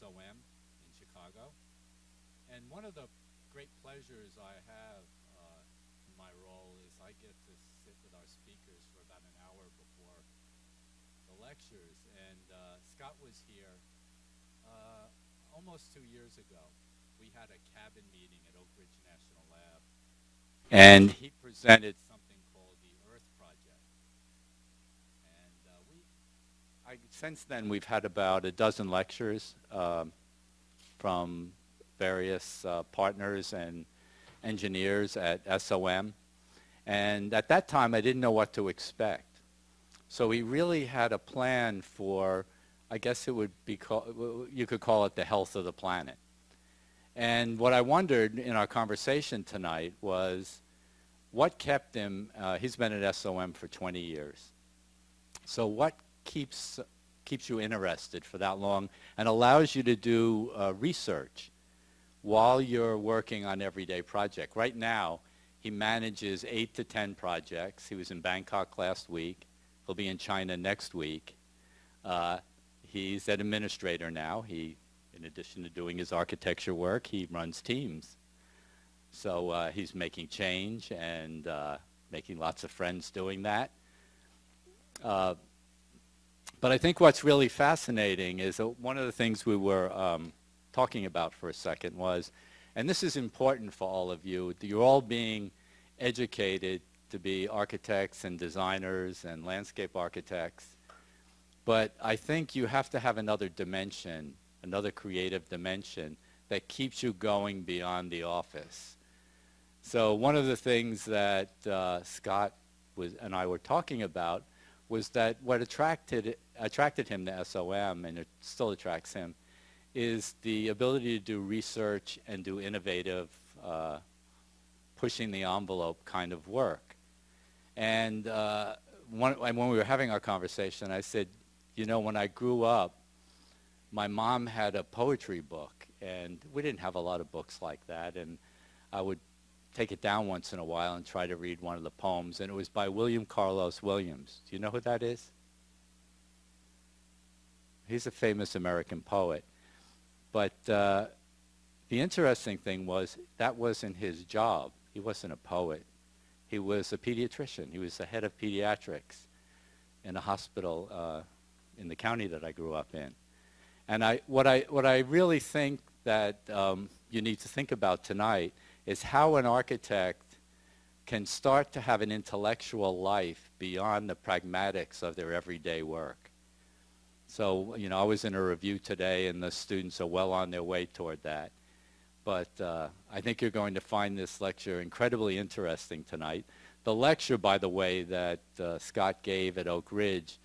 SOM in Chicago. And one of the great pleasures I have in my role is I get to sit with our speakers for about an hour before the lectures. And Scott was here almost 2 years ago. We had a cabin meeting at Oak Ridge National Lab. And he presented something called the Earth Project. And since then, we've had about a dozen lectures from various partners and engineers at SOM. And at that time, I didn't know what to expect. So we really had a plan for, I guess it would be, you could call it the health of the planet. And what I wondered in our conversation tonight was what kept him, he's been at SOM for 20 years. So what keeps you interested for that long and allows you to do research while you're working on everyday project? Right now, he manages 8 to 10 projects. He was in Bangkok last week. He'll be in China next week. He's an administrator now. He, in addition to doing his architecture work, he runs teams. So he's making change and making lots of friends doing that. But I think what's really fascinating is one of the things we were talking about for a second was, and this is important for all of you, you're all being educated to be architects and designers and landscape architects, but I think you have to have another dimension, another creative dimension that keeps you going beyond the office. So one of the things that Scott and I were talking about was that what attracted him to SOM, and it still attracts him, is the ability to do research and do innovative, pushing the envelope kind of work. And when we were having our conversation, I said, you know, when I grew up, my mom had a poetry book, and we didn't have a lot of books like that, and I would take it down once in a while and try to read one of the poems, and it was by William Carlos Williams. Do you know who that is? He's a famous American poet. But the interesting thing was that wasn't his job. He wasn't a poet. He was a pediatrician. He was the head of pediatrics in a hospital in the county that I grew up in. And what I really think that you need to think about tonight is how an architect can start to have an intellectual life beyond the pragmatics of their everyday work. So, you know, I was in a review today, and the students are well on their way toward that. But I think you're going to find this lecture incredibly interesting tonight. The lecture, by the way, that Scott gave at Oak Ridge,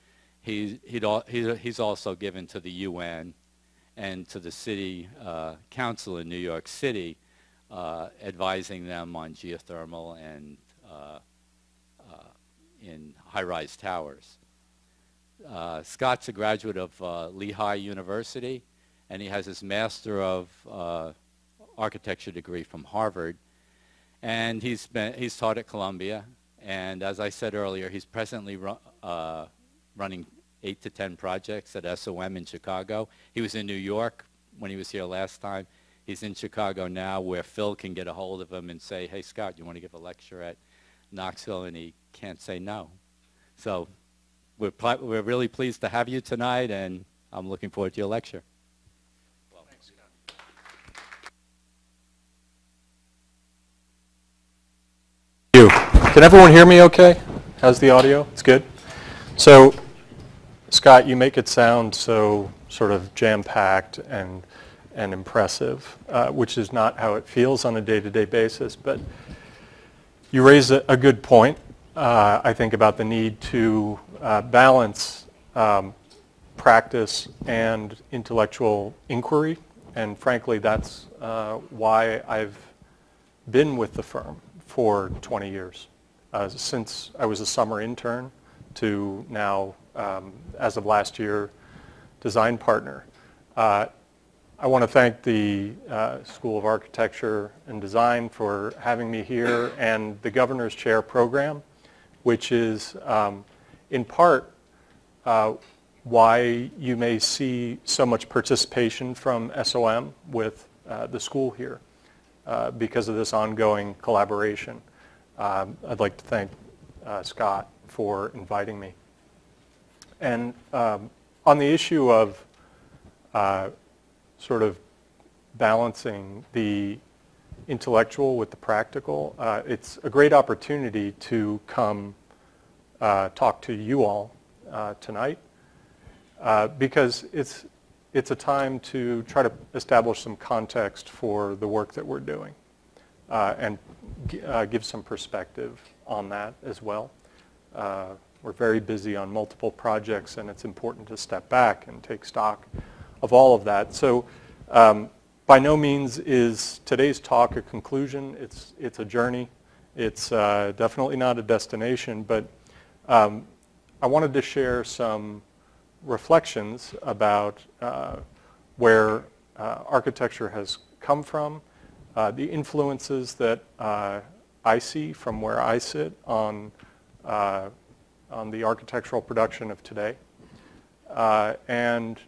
he's also given to the UN and to the city council in New York City, advising them on geothermal and in high-rise towers. Scott's a graduate of Lehigh University, and he has his Master of Architecture degree from Harvard. And he's taught at Columbia, and as I said earlier, he's presently running 8 to 10 projects at SOM in Chicago. He was in New York when he was here last time. He's in Chicago now, where Phil can get a hold of him and say, hey, Scott, you want to give a lecture at Knoxville? And he can't say no. So we're really pleased to have you tonight, and I'm looking forward to your lecture. Well, thanks, Scott. Thank you. Can everyone hear me okay? How's the audio? It's good. So, Scott, you make it sound so sort of jam-packed and impressive, which is not how it feels on a day-to-day basis. But you raise a good point, I think, about the need to balance practice and intellectual inquiry. And frankly, that's why I've been with the firm for 20 years, since I was a summer intern to now, as of last year, design partner. I want to thank the School of Architecture and Design for having me here, and the Governor's Chair program, which is in part why you may see so much participation from SOM with the school here because of this ongoing collaboration. I'd like to thank Scott for inviting me. And on the issue of sort of balancing the intellectual with the practical, it's a great opportunity to come talk to you all tonight. Because it's a time to try to establish some context for the work that we're doing and give some perspective on that as well. We're very busy on multiple projects, and it's important to step back and take stock of all of that. So by no means is today's talk a conclusion. It's a journey. It's definitely not a destination, but I wanted to share some reflections about where architecture has come from, the influences that I see from where I sit on the architectural production of today, and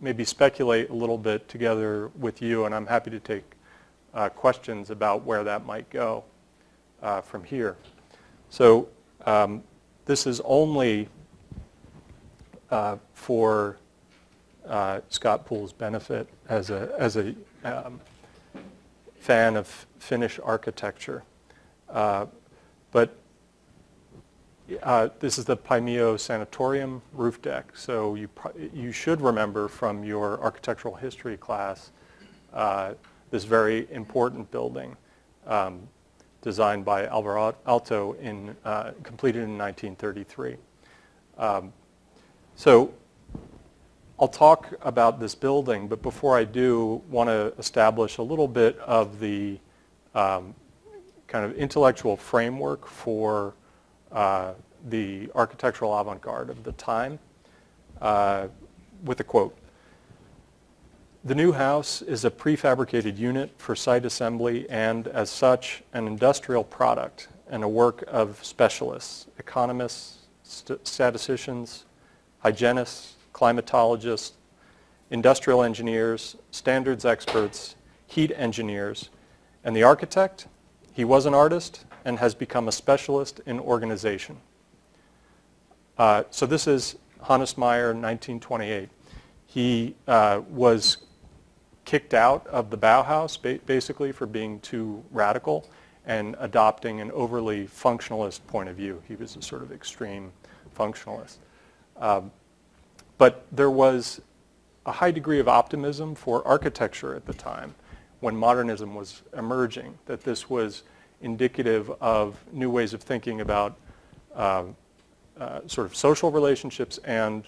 maybe speculate a little bit together with you, and I'm happy to take questions about where that might go from here. So this is only for Scott Poole's benefit as a fan of Finnish architecture. But this is the Paimio Sanatorium roof deck. So you should remember from your architectural history class this very important building designed by Alvar Aalto, completed in 1933. So I'll talk about this building, but before I do, want to establish a little bit of the kind of intellectual framework for the architectural avant-garde of the time with a quote. "The new house is a prefabricated unit for site assembly and, as such, an industrial product and a work of specialists, economists, statisticians, hygienists, climatologists, industrial engineers, standards experts, heat engineers, and the architect, he was an artist and has become a specialist in organization." So this is Hannes Meyer, 1928. He was kicked out of the Bauhaus basically for being too radical and adopting an overly functionalist point of view. He was a sort of extreme functionalist. But there was a high degree of optimism for architecture at the time when modernism was emerging, that this was indicative of new ways of thinking about sort of social relationships and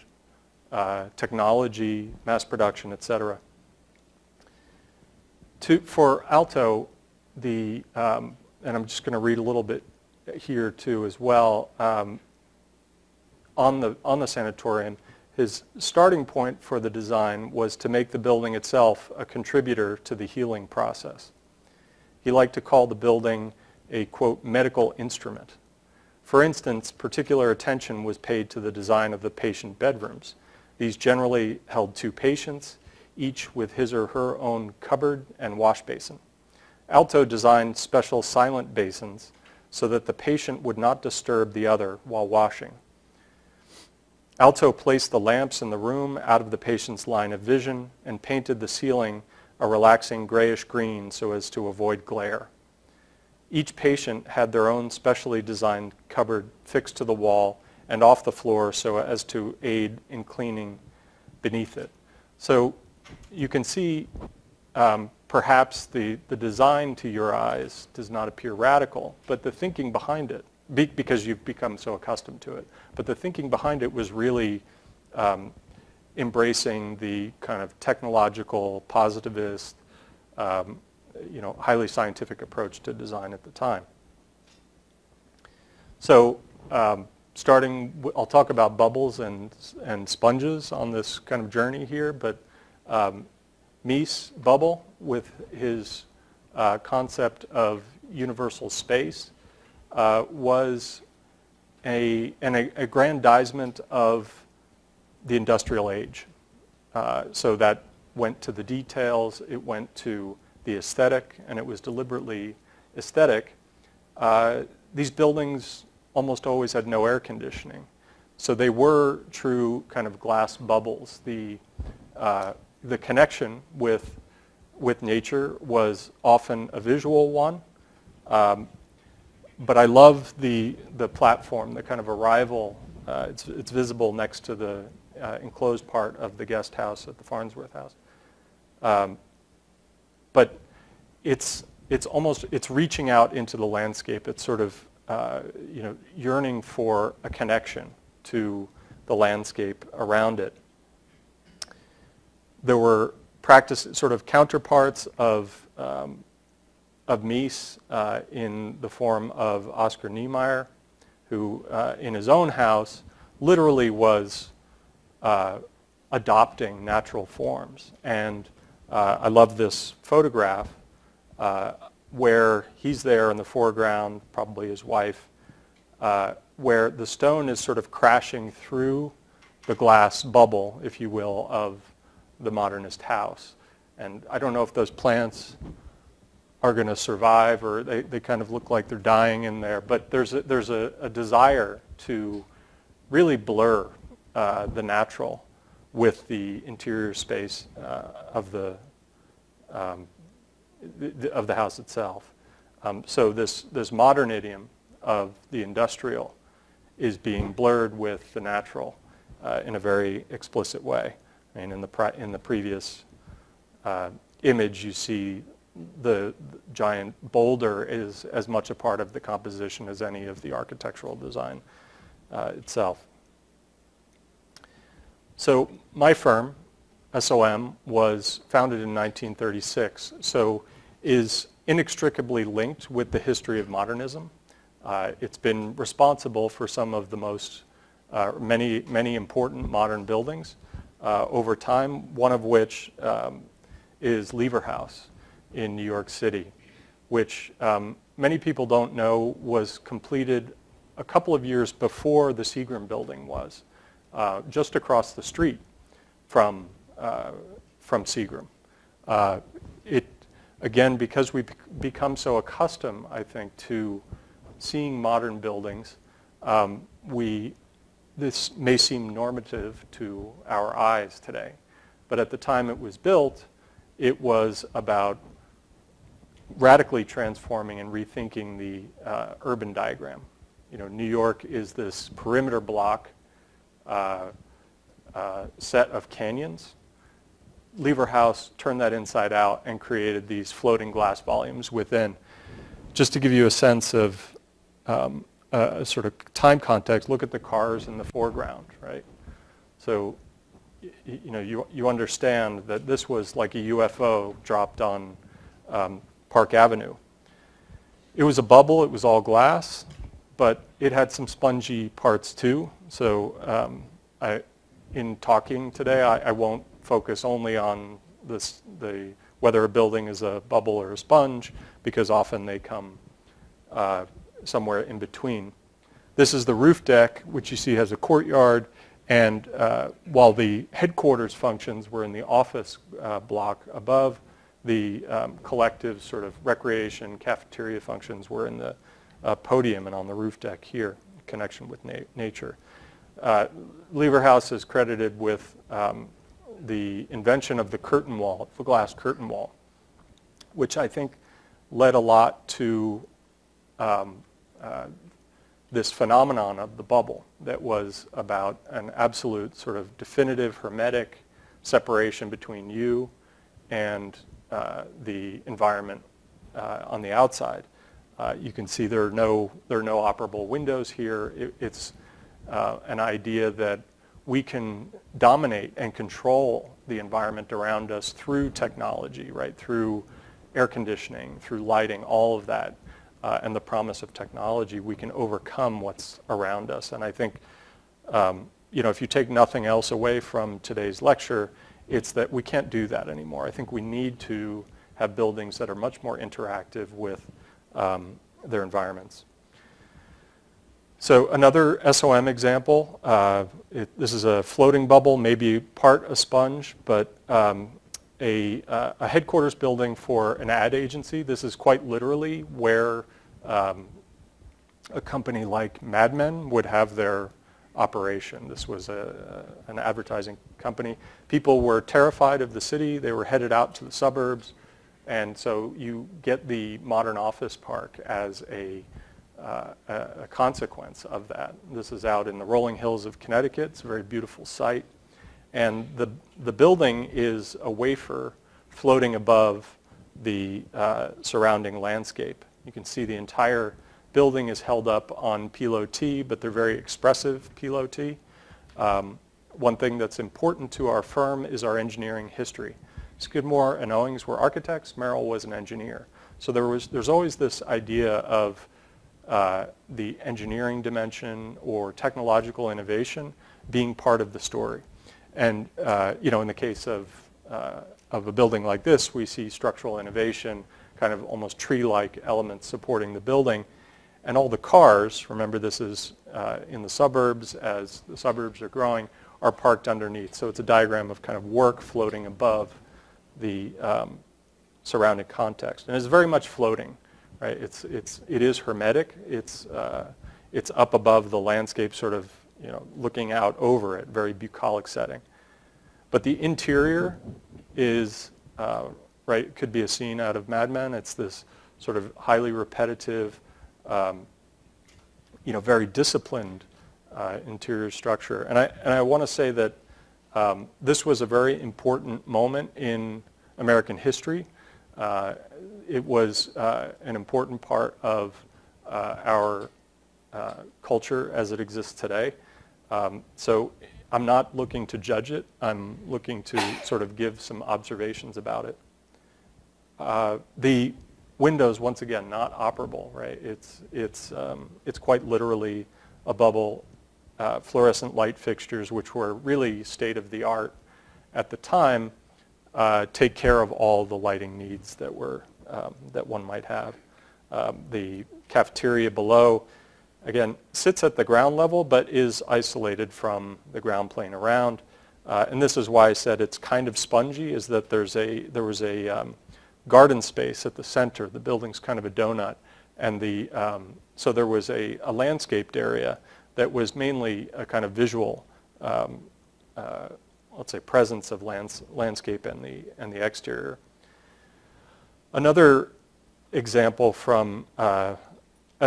technology, mass production, et cetera. For Aalto, and I'm just going to read a little bit here too as well, on the sanatorium, his starting point for the design was to make the building itself a contributor to the healing process. He liked to call the building a, quote, medical instrument. For instance, particular attention was paid to the design of the patient bedrooms. These generally held two patients, each with his or her own cupboard and wash basin. Aalto designed special silent basins so that the patient would not disturb the other while washing. Aalto placed the lamps in the room out of the patient's line of vision and painted the ceiling a relaxing grayish green so as to avoid glare. Each patient had their own specially designed cupboard fixed to the wall and off the floor so as to aid in cleaning beneath it. So you can see perhaps the design to your eyes does not appear radical, but the thinking behind it, because you've become so accustomed to it. But the thinking behind it was really embracing the kind of technological, positivist, highly scientific approach to design at the time. So I'll talk about bubbles and sponges on this kind of journey here, but Mies Bubble with his concept of universal space was an aggrandizement of the industrial age. So that went to the details, it went to the aesthetic, and it was deliberately aesthetic. These buildings almost always had no air conditioning. So they were true kind of glass bubbles. The connection with nature was often a visual one. But I love the platform, the kind of arrival. It's visible next to the enclosed part of the guest house at the Farnsworth House. But it's reaching out into the landscape. It's sort of yearning for a connection to the landscape around it. There were sort of counterparts of Mies in the form of Oscar Niemeyer, who in his own house literally was adopting natural forms. And I love this photograph where he's there in the foreground, probably his wife, where the stone is sort of crashing through the glass bubble, if you will, of the modernist house. And I don't know if those plants are going to survive, or they kind of look like they're dying in there. But there's a desire to really blur the natural with the interior space of the house itself. So this modern idiom of the industrial is being blurred with the natural in a very explicit way. I mean, in the previous image, you see the giant boulder is as much a part of the composition as any of the architectural design itself. So my firm, SOM, was founded in 1936, so is inextricably linked with the history of modernism. It's been responsible for some of the most, many important modern buildings over time, one of which is Lever House in New York City, which many people don't know was completed a couple of years before the Seagram Building was, just across the street from Seagram. It, again, because we've become so accustomed, I think, to seeing modern buildings, this may seem normative to our eyes today, but at the time it was built, it was about radically transforming and rethinking the urban diagram. You know, New York is this perimeter block set of canyons. Lever House turned that inside out and created these floating glass volumes within. Just to give you a sense of a sort of time context, look at the cars in the foreground, right? So, you understand that this was like a UFO dropped on Park Avenue. It was a bubble, it was all glass, but it had some spongy parts too. So in talking today, I won't focus only on this, whether a building is a bubble or a sponge, because often they come somewhere in between. This is the roof deck, which you see has a courtyard, and while the headquarters functions were in the office block above, the collective sort of recreation, cafeteria functions were in the podium and on the roof deck here, in connection with nature. Lever House is credited with the invention of the curtain wall, the glass curtain wall, which I think led a lot to this phenomenon of the bubble that was about an absolute sort of definitive hermetic separation between you and the environment on the outside. You can see there are no operable windows here. It's an idea that we can dominate and control the environment around us through technology, right? Through air conditioning, through lighting, all of that. And the promise of technology, we can overcome what's around us. And I think, if you take nothing else away from today's lecture, it's that we can't do that anymore. I think we need to have buildings that are much more interactive with their environments. So another SOM example, this is a floating bubble, maybe part a sponge, but a headquarters building for an ad agency. This is quite literally where a company like Mad Men would have their operation. This was an advertising company. People were terrified of the city. They were headed out to the suburbs. And so you get the modern office park as a consequence of that. This is out in the rolling hills of Connecticut. It's a very beautiful site. And the building is a wafer floating above the surrounding landscape. You can see the entire building is held up on pilotis, but they're very expressive pilotis. One thing that's important to our firm is our engineering history. Skidmore and Owings were architects. Merrill was an engineer. So there's always this idea of the engineering dimension or technological innovation being part of the story. And you know, in the case of a building like this, we see structural innovation, kind of almost tree-like elements supporting the building. And all the cars, remember this is in the suburbs, as the suburbs are growing, are parked underneath. So it's a diagram of kind of work floating above the surrounding context. And it's very much floating. Right, it is hermetic. It's up above the landscape, sort of, you know, looking out over it. Very bucolic setting, but the interior is right. Could be a scene out of Mad Men. It's this sort of highly repetitive, you know, very disciplined interior structure. And I want to say that this was a very important moment in American history. It was an important part of our culture as it exists today. So I'm not looking to judge it. I'm looking to sort of give some observations about it. The windows, once again, not operable, right? It's quite literally a bubble. Fluorescent light fixtures, which were really state-of-the-art at the time, take care of all the lighting needs that were that one might have. The cafeteria below, again, sits at the ground level but is isolated from the ground plane around. And this is why I said it's kind of spongy, is that there was a garden space at the center. The building's kind of a donut, and the so there was a landscaped area that was mainly a kind of visual, let's say, presence of landscape and the exterior. Another example from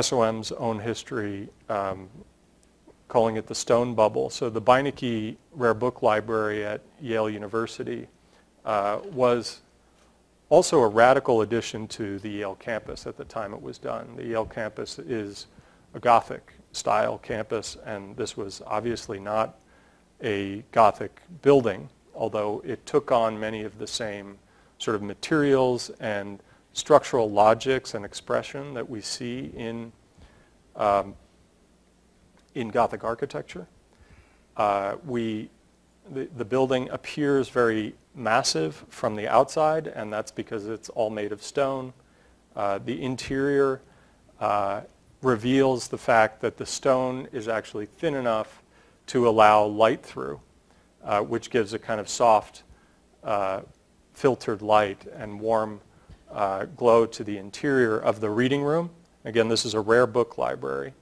SOM's own history, calling it the stone bubble. So the Beinecke Rare Book Library at Yale University was also a radical addition to the Yale campus at the time it was done. The Yale campus is a Gothic style campus, and this was obviously not a Gothic building, although it took on many of the same sort of materials and structural logics and expression that we see in Gothic architecture. The building appears very massive from the outside, and that's because it's all made of stone. The interior reveals the fact that the stone is actually thin enough to allow light through, which gives a kind of soft filtered light and warm glow to the interior of the reading room. Again, this is a rare book library.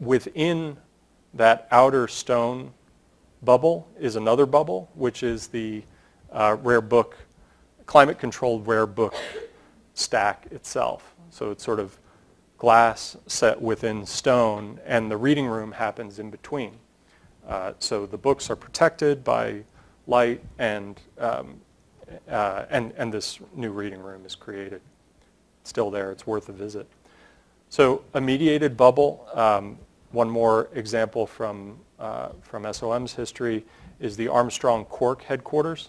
Within that outer stone bubble is another bubble, which is the rare book, climate-controlled rare book stack itself. So it's sort of glass set within stone, and the reading room happens in between. So the books are protected by light, and this new reading room is created. It's still there. It's worth a visit. So a mediated bubble. One more example from SOM's history is the Armstrong Cork headquarters,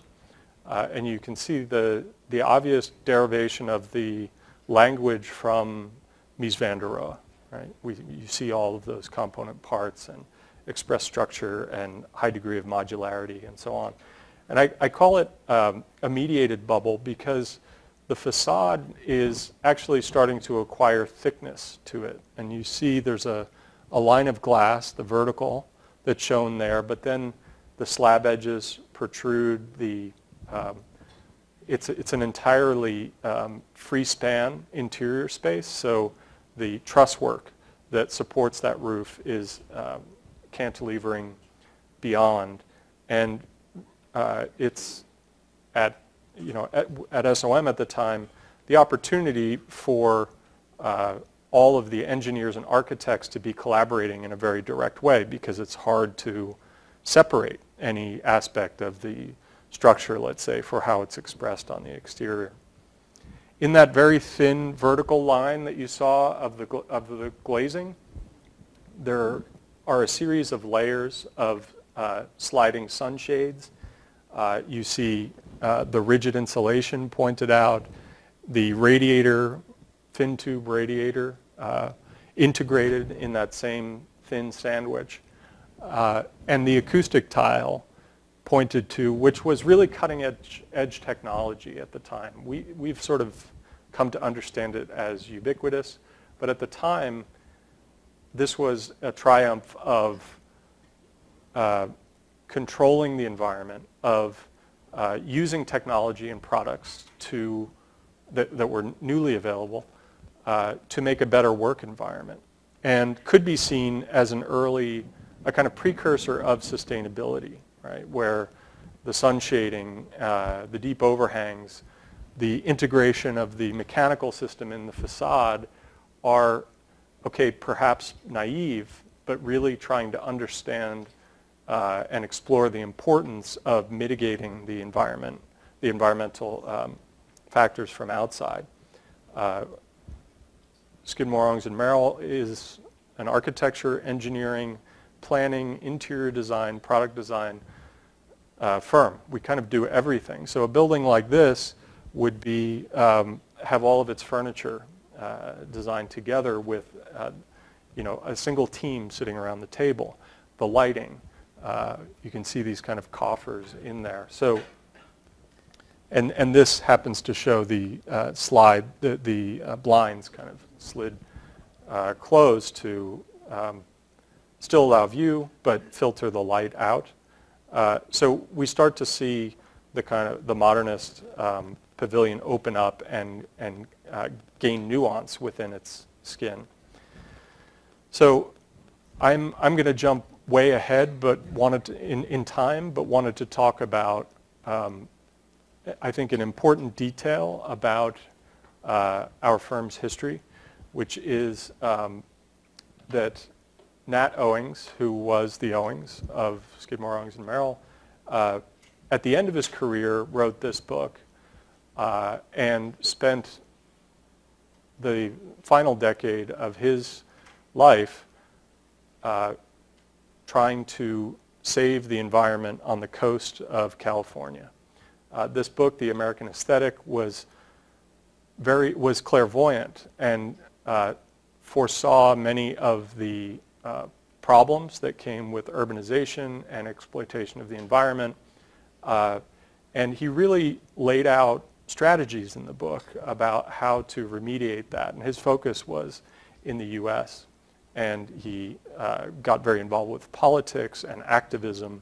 and you can see the obvious derivation of the language from Mies van der Rohe, right? You see all of those component parts and express structure and high degree of modularity and so on. And I call it a mediated bubble because the facade is actually starting to acquire thickness to it. And you see there's a a line of glass, the vertical that's shown there, but then the slab edges protrude. The it's an entirely free span interior space, so the truss work that supports that roof is cantilevering beyond, and it's at SOM at the time, the opportunity for all of the engineers and architects to be collaborating in a very direct way, because it's hard to separate any aspect of the structure, let's say, for how it's expressed on the exterior. In that very thin vertical line that you saw of the glazing, there are a series of layers of sliding sunshades. You see the rigid insulation pointed out, the radiator, fin tube radiator, integrated in that same thin sandwich, and the acoustic tile pointed to, which was really cutting edge technology at the time. We've sort of come to understand it as ubiquitous, but at the time, this was a triumph of controlling the environment, of using technology and products that were newly available to make a better work environment, and could be seen as a kind of precursor of sustainability, right? Where the sun shading, the deep overhangs, the integration of the mechanical system in the facade are, okay, perhaps naive, but really trying to understand and explore the importance of mitigating the environment, the environmental factors from outside. Skidmore, Owings, and Merrill is an architecture, engineering, planning, interior design, product design firm. We kind of do everything. So a building like this would be have all of its furniture designed together with a single team sitting around the table. The lighting, you can see these kind of coffers in there. So. And this happens to show the the blinds kind of slid closed to still allow view, but filter the light out. So we start to see the kind of the modernist pavilion open up and gain nuance within its skin. So I'm going to jump way ahead, but wanted to, in time, but wanted to talk about. I think an important detail about our firm's history, which is that Nat Owings, who was the Owings of Skidmore, Owings, and Merrill, at the end of his career wrote this book and spent the final decade of his life trying to save the environment on the coast of California. This book, The American Aesthetic, was clairvoyant and foresaw many of the problems that came with urbanization and exploitation of the environment. And he really laid out strategies in the book about how to remediate that. And his focus was in the U.S. And he got very involved with politics and activism.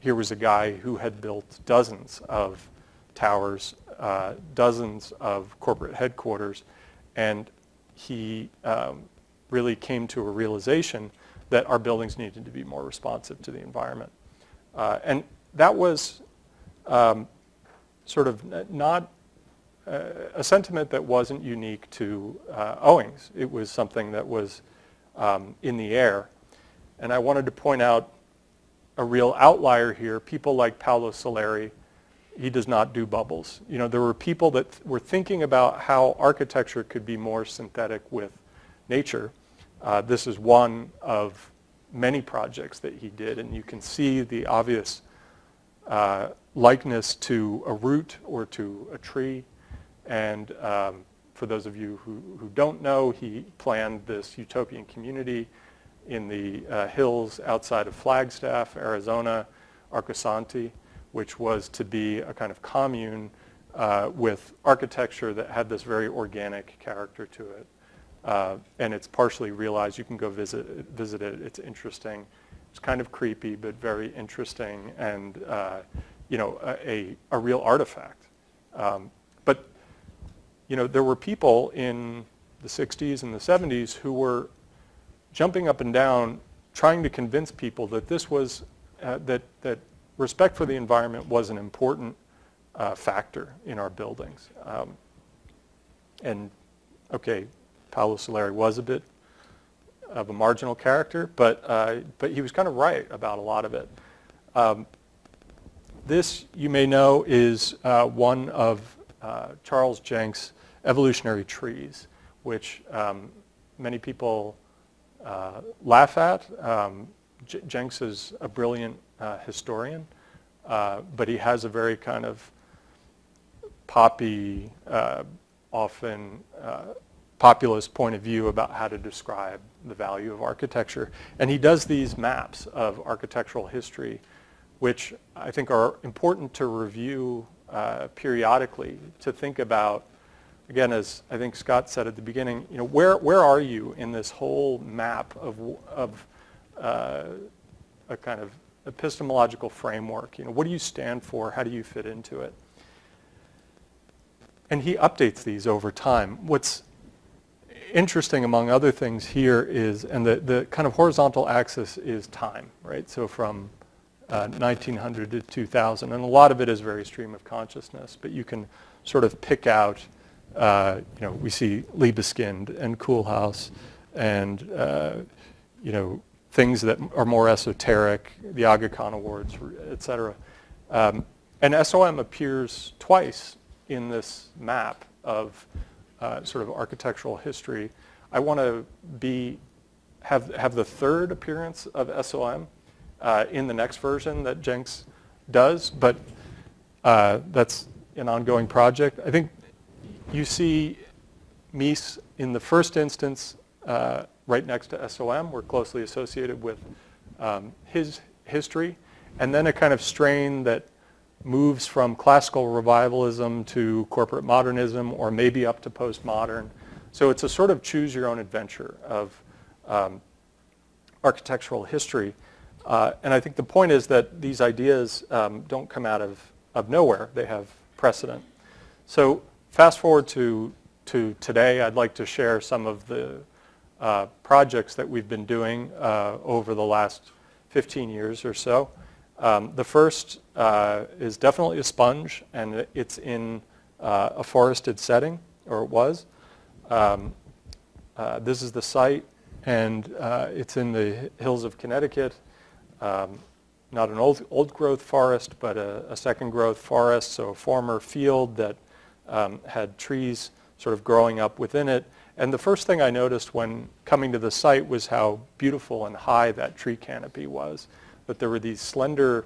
Here was a guy who had built dozens of towers, dozens of corporate headquarters, and he really came to a realization that our buildings needed to be more responsive to the environment. And that was sort of not a sentiment that wasn't unique to Owings. It was something that was in the air. And I wanted to point out a real outlier here, people like Paolo Soleri. He does not do bubbles. You know, there were people that were thinking about how architecture could be more synthetic with nature. This is one of many projects that he did, and you can see the obvious likeness to a root or to a tree. And for those of you who don't know, he planned this utopian community in the hills outside of Flagstaff, Arizona, Arcosanti, which was to be a kind of commune with architecture that had this very organic character to it, and it's partially realized. You can go visit it. It's interesting. It's kind of creepy, but very interesting, and you know, a real artifact. But you know, there were people in the 60s and the 70s who were jumping up and down, trying to convince people that this was that respect for the environment was an important factor in our buildings. And okay, Paolo Soleri was a bit of a marginal character, but he was kind of right about a lot of it. This, you may know, is one of Charles Jenks' evolutionary trees, which many people laugh at. Jenks is a brilliant historian, but he has a very kind of poppy, often populist point of view about how to describe the value of architecture. And he does these maps of architectural history, which I think are important to review periodically, to think about, again, as I think Scott said at the beginning, you know, where are you in this whole map of a kind of epistemological framework? You know, what do you stand for? How do you fit into it? And he updates these over time. What's interesting, among other things, here is, and the kind of horizontal axis is time, right? So from 1900 to 2000, and a lot of it is very stream of consciousness, but you can sort of pick out, you know, we see Liebeskind and Cool House and, you know, things that are more esoteric, the Aga Khan Awards, et cetera. And SOM appears twice in this map of sort of architectural history. I want to have the third appearance of SOM in the next version that Jenks does, but that's an ongoing project. I think you see Mies in the first instance right next to SOM. We're closely associated with his history, and then a kind of strain that moves from classical revivalism to corporate modernism, or maybe up to postmodern. So it's a sort of choose your own adventure of architectural history. And I think the point is that these ideas don't come out of nowhere. They have precedent. So fast forward to today, I'd like to share some of the projects that we've been doing over the last 15 years or so. The first is definitely a sponge, and it's in a forested setting, or it was. This is the site, and it's in the hills of Connecticut. Not an old growth forest, but a second growth forest, so a former field that had trees sort of growing up within it. And the first thing I noticed when coming to the site was how beautiful and high that tree canopy was. But there were these slender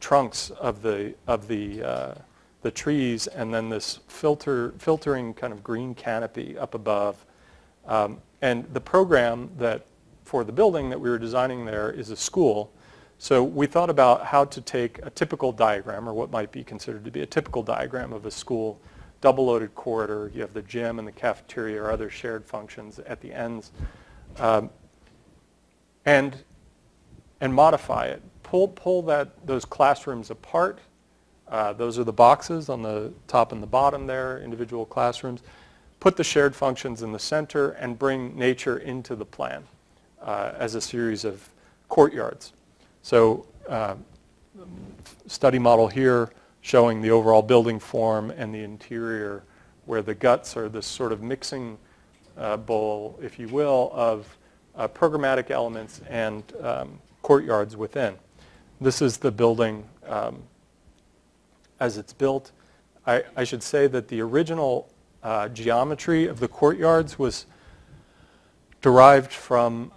trunks of the trees, and then this filtering kind of green canopy up above. And the program that for the building that we were designing there is a school. So we thought about how to take a typical diagram, or what might be considered to be a typical diagram of a school, double-loaded corridor. You have the gym and the cafeteria or other shared functions at the ends. And modify it. Pull those classrooms apart. Those are the boxes on the top and the bottom there, individual classrooms. Put the shared functions in the center and bring nature into the plan as a series of courtyards. So study model here showing the overall building form and the interior, where the guts are this sort of mixing bowl, if you will, of programmatic elements and courtyards within. This is the building as it's built. I should say that the original geometry of the courtyards was derived from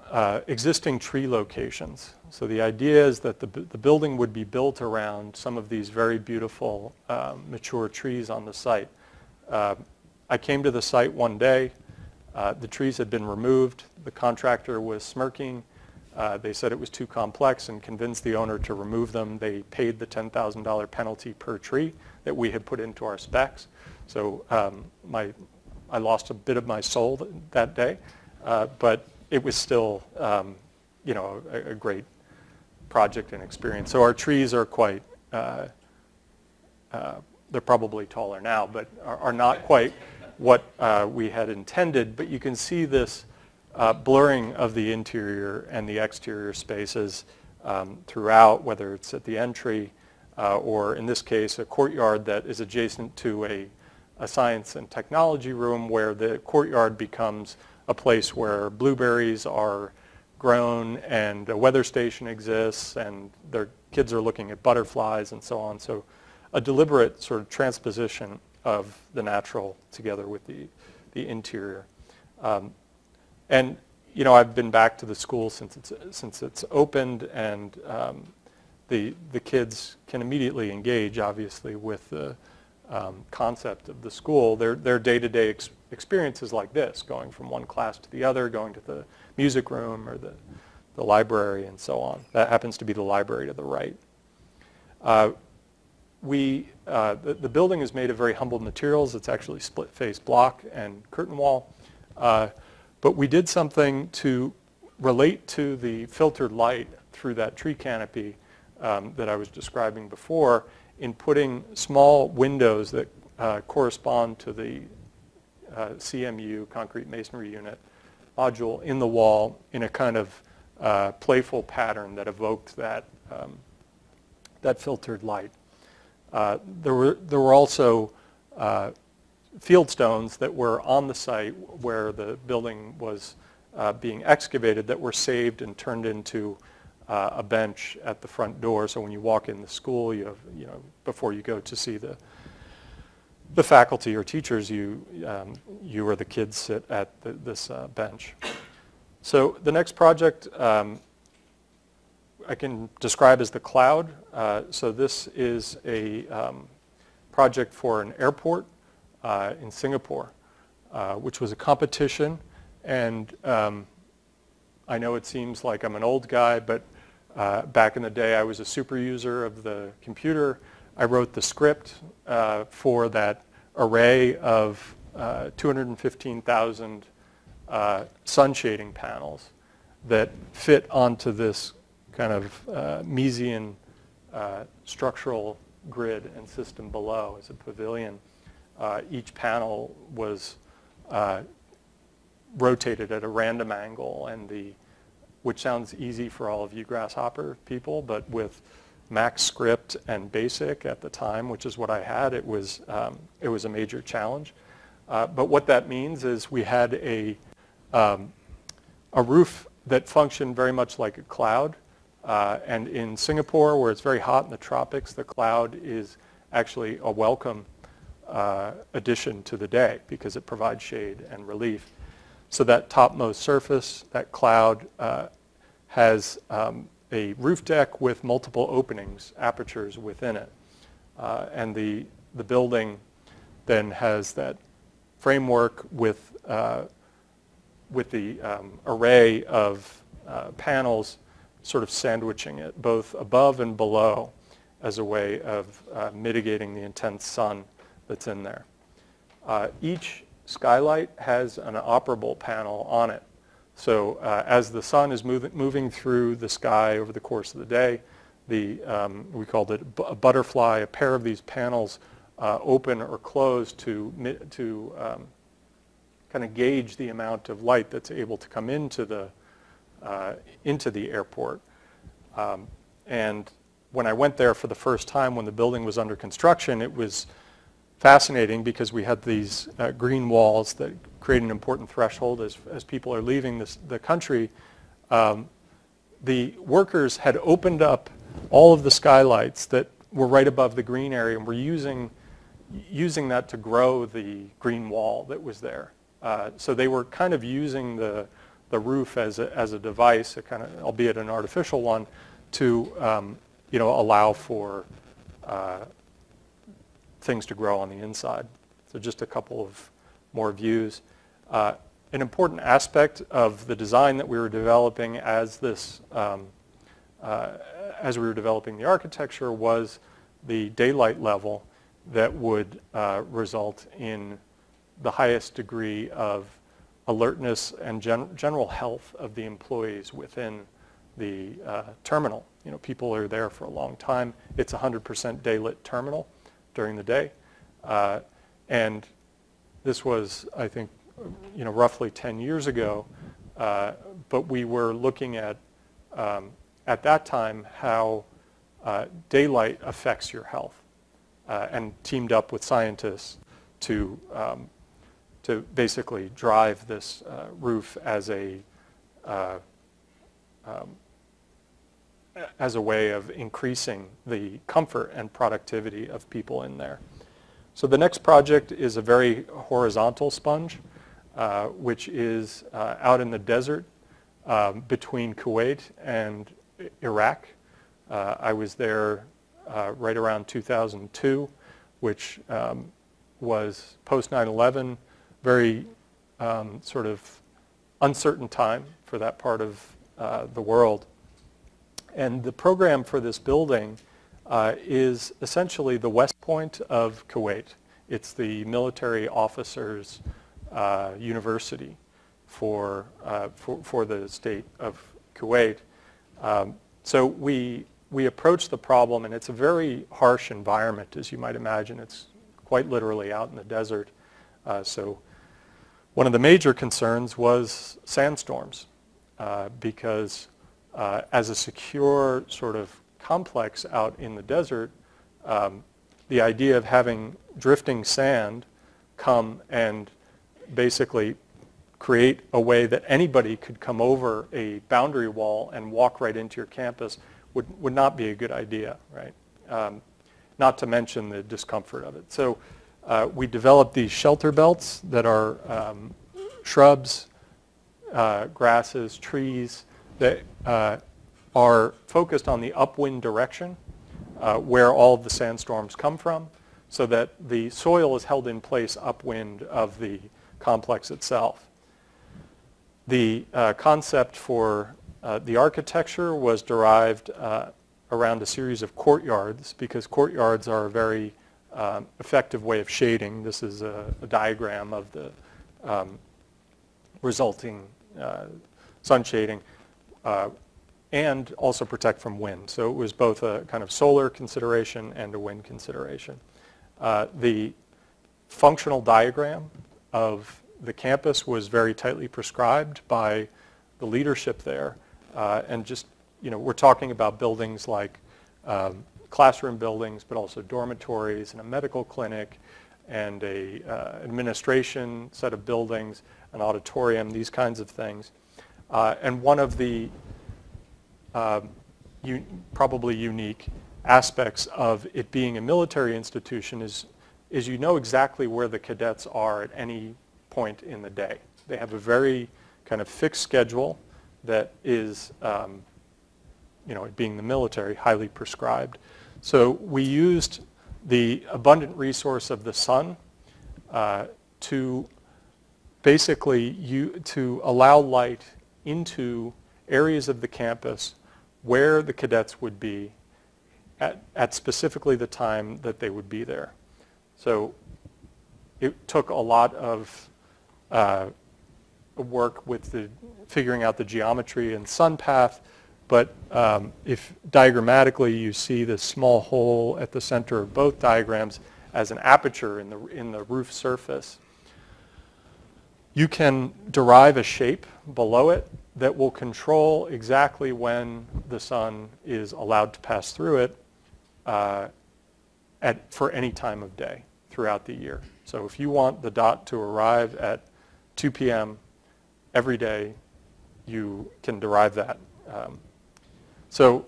existing tree locations. So the idea is that the building would be built around some of these very beautiful mature trees on the site. I came to the site one day. The trees had been removed. The contractor was smirking. They said it was too complex and convinced the owner to remove them. They paid the $10,000 penalty per tree that we had put into our specs. So I lost a bit of my soul that day, but it was still, you know, a great project and experience. So our trees are quite, they're probably taller now, but are not quite what we had intended. But you can see this blurring of the interior and the exterior spaces throughout, whether it's at the entry or, in this case, a courtyard that is adjacent to a science and technology room, where the courtyard becomes a place where blueberries are grown and a weather station exists and their kids are looking at butterflies and so on. So a deliberate sort of transposition of the natural together with the interior. And you know, I've been back to the school since it's opened, and the kids can immediately engage, obviously, with the concept of the school. Their day-to-day experiences like this, going from one class to the other, going to the music room or the library and so on. That happens to be the library to the right. The building is made of very humble materials. It's actually split-face block and curtain wall. But we did something to relate to the filtered light through that tree canopy that I was describing before, in putting small windows that correspond to the CMU, concrete masonry unit, module in the wall in a kind of playful pattern that evoked that, that filtered light. There were also fieldstones that were on the site where the building was being excavated that were saved and turned into a bench at the front door. So when you walk in the school, you have, you know, before you go to see the faculty or teachers, you or the kids sit at this bench. So the next project I can describe as the cloud. So this is a project for an airport in Singapore, which was a competition. And I know it seems like I'm an old guy, but back in the day I was a super user of the computer. I wrote the script for that array of 215,000 sun shading panels that fit onto this kind of Miesian structural grid and system below as a pavilion. Each panel was rotated at a random angle, and which sounds easy for all of you Grasshopper people, but with Mac script and BASIC at the time, which is what I had, it was a major challenge. But what that means is we had a roof that functioned very much like a cloud. And in Singapore, where it's very hot in the tropics, the cloud is actually a welcome addition to the day because it provides shade and relief. So that topmost surface, that cloud, has a roof deck with multiple openings, apertures within it. And the building then has that framework with the array of panels sort of sandwiching it, both above and below, as a way of mitigating the intense sun that's in there. Each skylight has an operable panel on it. So as the sun is moving through the sky over the course of the day, we called it a butterfly, a pair of these panels open or close to kind of gauge the amount of light that's able to come into the airport. And when I went there for the first time when the building was under construction, it was fascinating because we had these green walls that create an important threshold as people are leaving the country. The workers had opened up all of the skylights that were right above the green area and were using that to grow the green wall that was there. So they were kind of using the roof as a device, a kind of, albeit an artificial one, to you know, allow for things to grow on the inside. So just a couple of more views. An important aspect of the design that we were developing as we were developing the architecture was the daylight level that would result in the highest degree of alertness and general health of the employees within the terminal. You know, people are there for a long time. It's 100% daylit terminal during the day. And this was, I think, you know, roughly 10 years ago. But we were looking at that time, how daylight affects your health, and teamed up with scientists to basically drive this roof as a way of increasing the comfort and productivity of people in there. So the next project is a very horizontal sponge, which is out in the desert between Kuwait and Iraq. I was there right around 2002, which was post 9/11, very sort of uncertain time for that part of the world. And the program for this building is essentially the West Point of Kuwait. It's the military officers' university for the state of Kuwait. So we approached the problem, and it's a very harsh environment, as you might imagine. It's quite literally out in the desert. So one of the major concerns was sandstorms, because as a secure sort of complex out in the desert, the idea of having drifting sand come and basically create a way that anybody could come over a boundary wall and walk right into your campus would not be a good idea, right? Not to mention the discomfort of it. So we developed these shelter belts that are shrubs, grasses, trees that are focused on the upwind direction where all of the sandstorms come from, so that the soil is held in place upwind of the complex itself. The concept for the architecture was derived around a series of courtyards, because courtyards are a very effective way of shading. This is a diagram of the resulting sun shading, and also protect from wind. So it was both a kind of solar consideration and a wind consideration. The functional diagram of the campus was very tightly prescribed by the leadership there. And just, you know, we're talking about buildings like classroom buildings, but also dormitories and a medical clinic and a administration set of buildings, an auditorium, these kinds of things. And one of the probably unique aspects of it being a military institution is you know exactly where the cadets are at any point in the day. They have a very kind of fixed schedule that is, you know, it being the military, highly prescribed. So we used the abundant resource of the sun to basically to allow light into areas of the campus where the cadets would be at specifically the time that they would be there. So it took a lot of work with the figuring out the geometry and sun path, but if diagrammatically you see this small hole at the center of both diagrams as an aperture in the roof surface, you can derive a shape below it that will control exactly when the sun is allowed to pass through it for any time of day throughout the year. So if you want the dot to arrive at 2 p.m. every day, you can derive that. So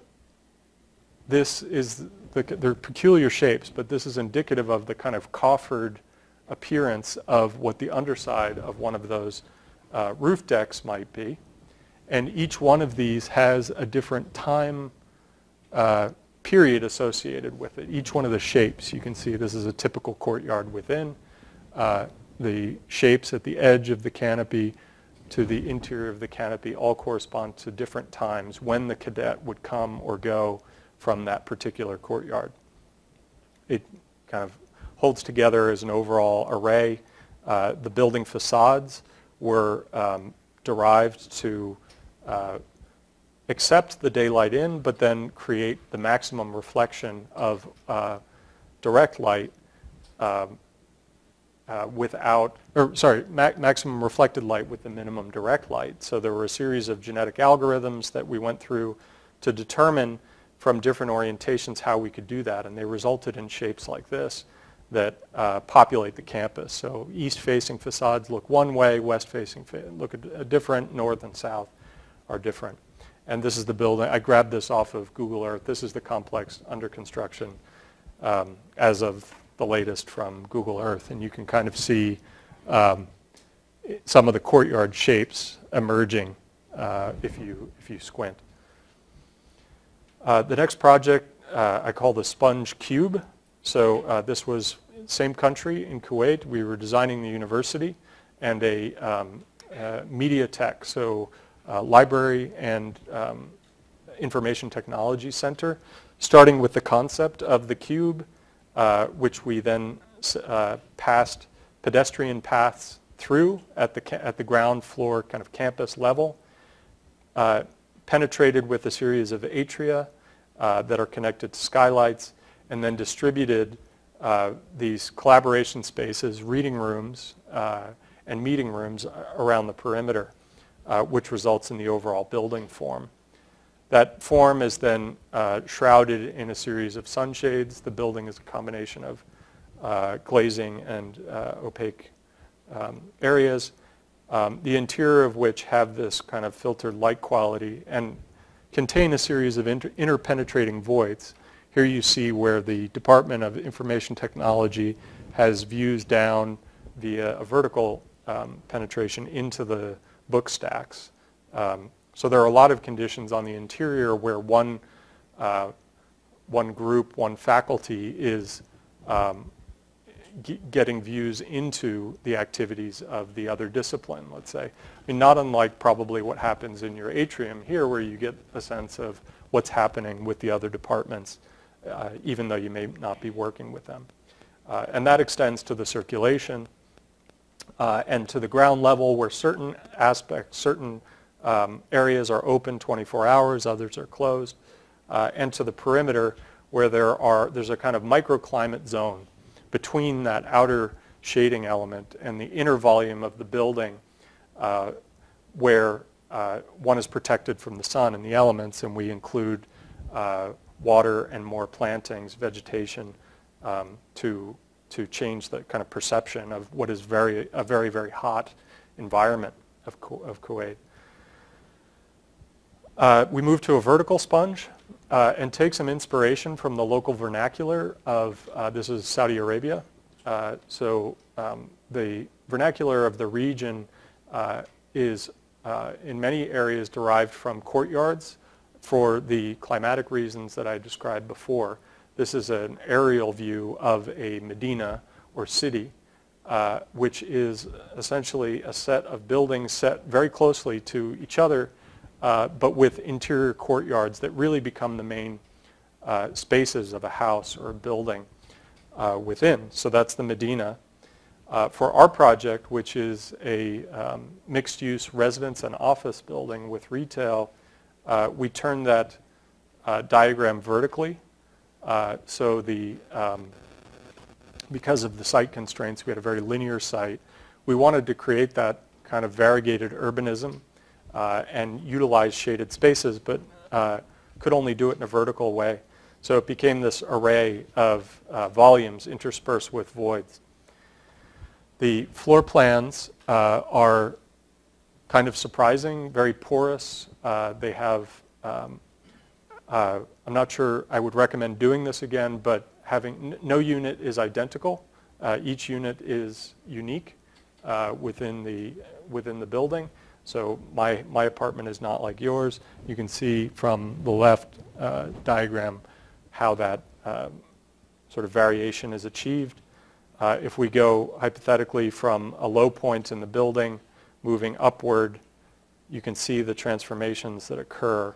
this is, they're peculiar shapes, but this is indicative of the kind of coffered appearance of what the underside of one of those roof decks might be. And each one of these has a different time period associated with it. Each one of the shapes, you can see this is a typical courtyard within. The shapes at the edge of the canopy to the interior of the canopy all correspond to different times when the cadet would come or go from that particular courtyard. It kind of holds together as an overall array The building facades were derived to accept the daylight in, but then create the maximum reflection of direct light without, or sorry, maximum reflected light with the minimum direct light. So there were a series of genetic algorithms that we went through to determine from different orientations how we could do that, and they resulted in shapes like this that populate the campus. So east-facing facades look one way, west-facing look different, north and south are different. And this is the building. I grabbed this off of Google Earth. This is the complex under construction as of the latest from Google Earth. And you can kind of see some of the courtyard shapes emerging if you squint. The next project I call the Sponge Cube. So this was same country in Kuwait. We were designing the university and a media tech. So library and information technology center, starting with the concept of the cube, which we then passed pedestrian paths through at the ground floor kind of campus level, penetrated with a series of atria that are connected to skylights, and then distributed these collaboration spaces, reading rooms and meeting rooms around the perimeter. Which results in the overall building form. That form is then shrouded in a series of sunshades. The building is a combination of glazing and opaque areas, the interior of which have this kind of filtered light quality and contain a series of interpenetrating voids. Here you see where the Department of Information Technology has views down via a vertical penetration into the book stacks. So there are a lot of conditions on the interior where one group, one faculty is getting views into the activities of the other discipline, let's say. I mean, not unlike probably what happens in your atrium here, where you get a sense of what's happening with the other departments, even though you may not be working with them. And that extends to the circulation. And to the ground level, where certain aspects, certain areas are open 24 hours, others are closed, and to the perimeter, where there's a kind of microclimate zone between that outer shading element and the inner volume of the building, where one is protected from the sun and the elements, and we include water and more plantings, vegetation to change the kind of perception of what is a very, very hot environment of Kuwait. We moved to a vertical sponge and take some inspiration from the local vernacular of, this is Saudi Arabia. The vernacular of the region is in many areas derived from courtyards for the climatic reasons that I described before. This is an aerial view of a Medina or city, which is essentially a set of buildings set very closely to each other, but with interior courtyards that really become the main spaces of a house or a building within. So that's the Medina. For our project, which is a mixed-use residence and office building with retail, we turn that diagram vertically. So because of the site constraints, we had a very linear site. We wanted to create that kind of variegated urbanism and utilize shaded spaces, but could only do it in a vertical way. So it became this array of volumes interspersed with voids. The floor plans are kind of surprising, very porous. They have I'm not sure I would recommend doing this again, but having no unit is identical. Each unit is unique within the building. So my apartment is not like yours. You can see from the left diagram how that sort of variation is achieved. If we go hypothetically from a low point in the building, moving upward, you can see the transformations that occur.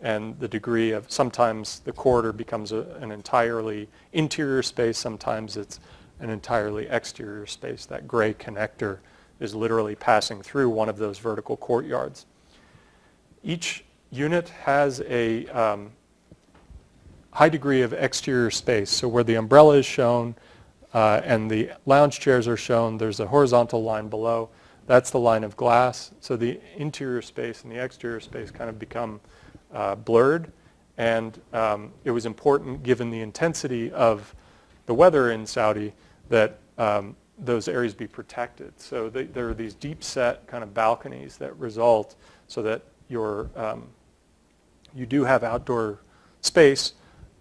And the degree of, sometimes the corridor becomes an entirely interior space, sometimes it's an entirely exterior space. That gray connector is literally passing through one of those vertical courtyards. Each unit has a high degree of exterior space. So where the umbrella is shown and the lounge chairs are shown, there's a horizontal line below. That's the line of glass. So the interior space and the exterior space kind of become blurred. And it was important, given the intensity of the weather in Saudi, that those areas be protected. So there are these deep set kind of balconies that result so that your, you do have outdoor space,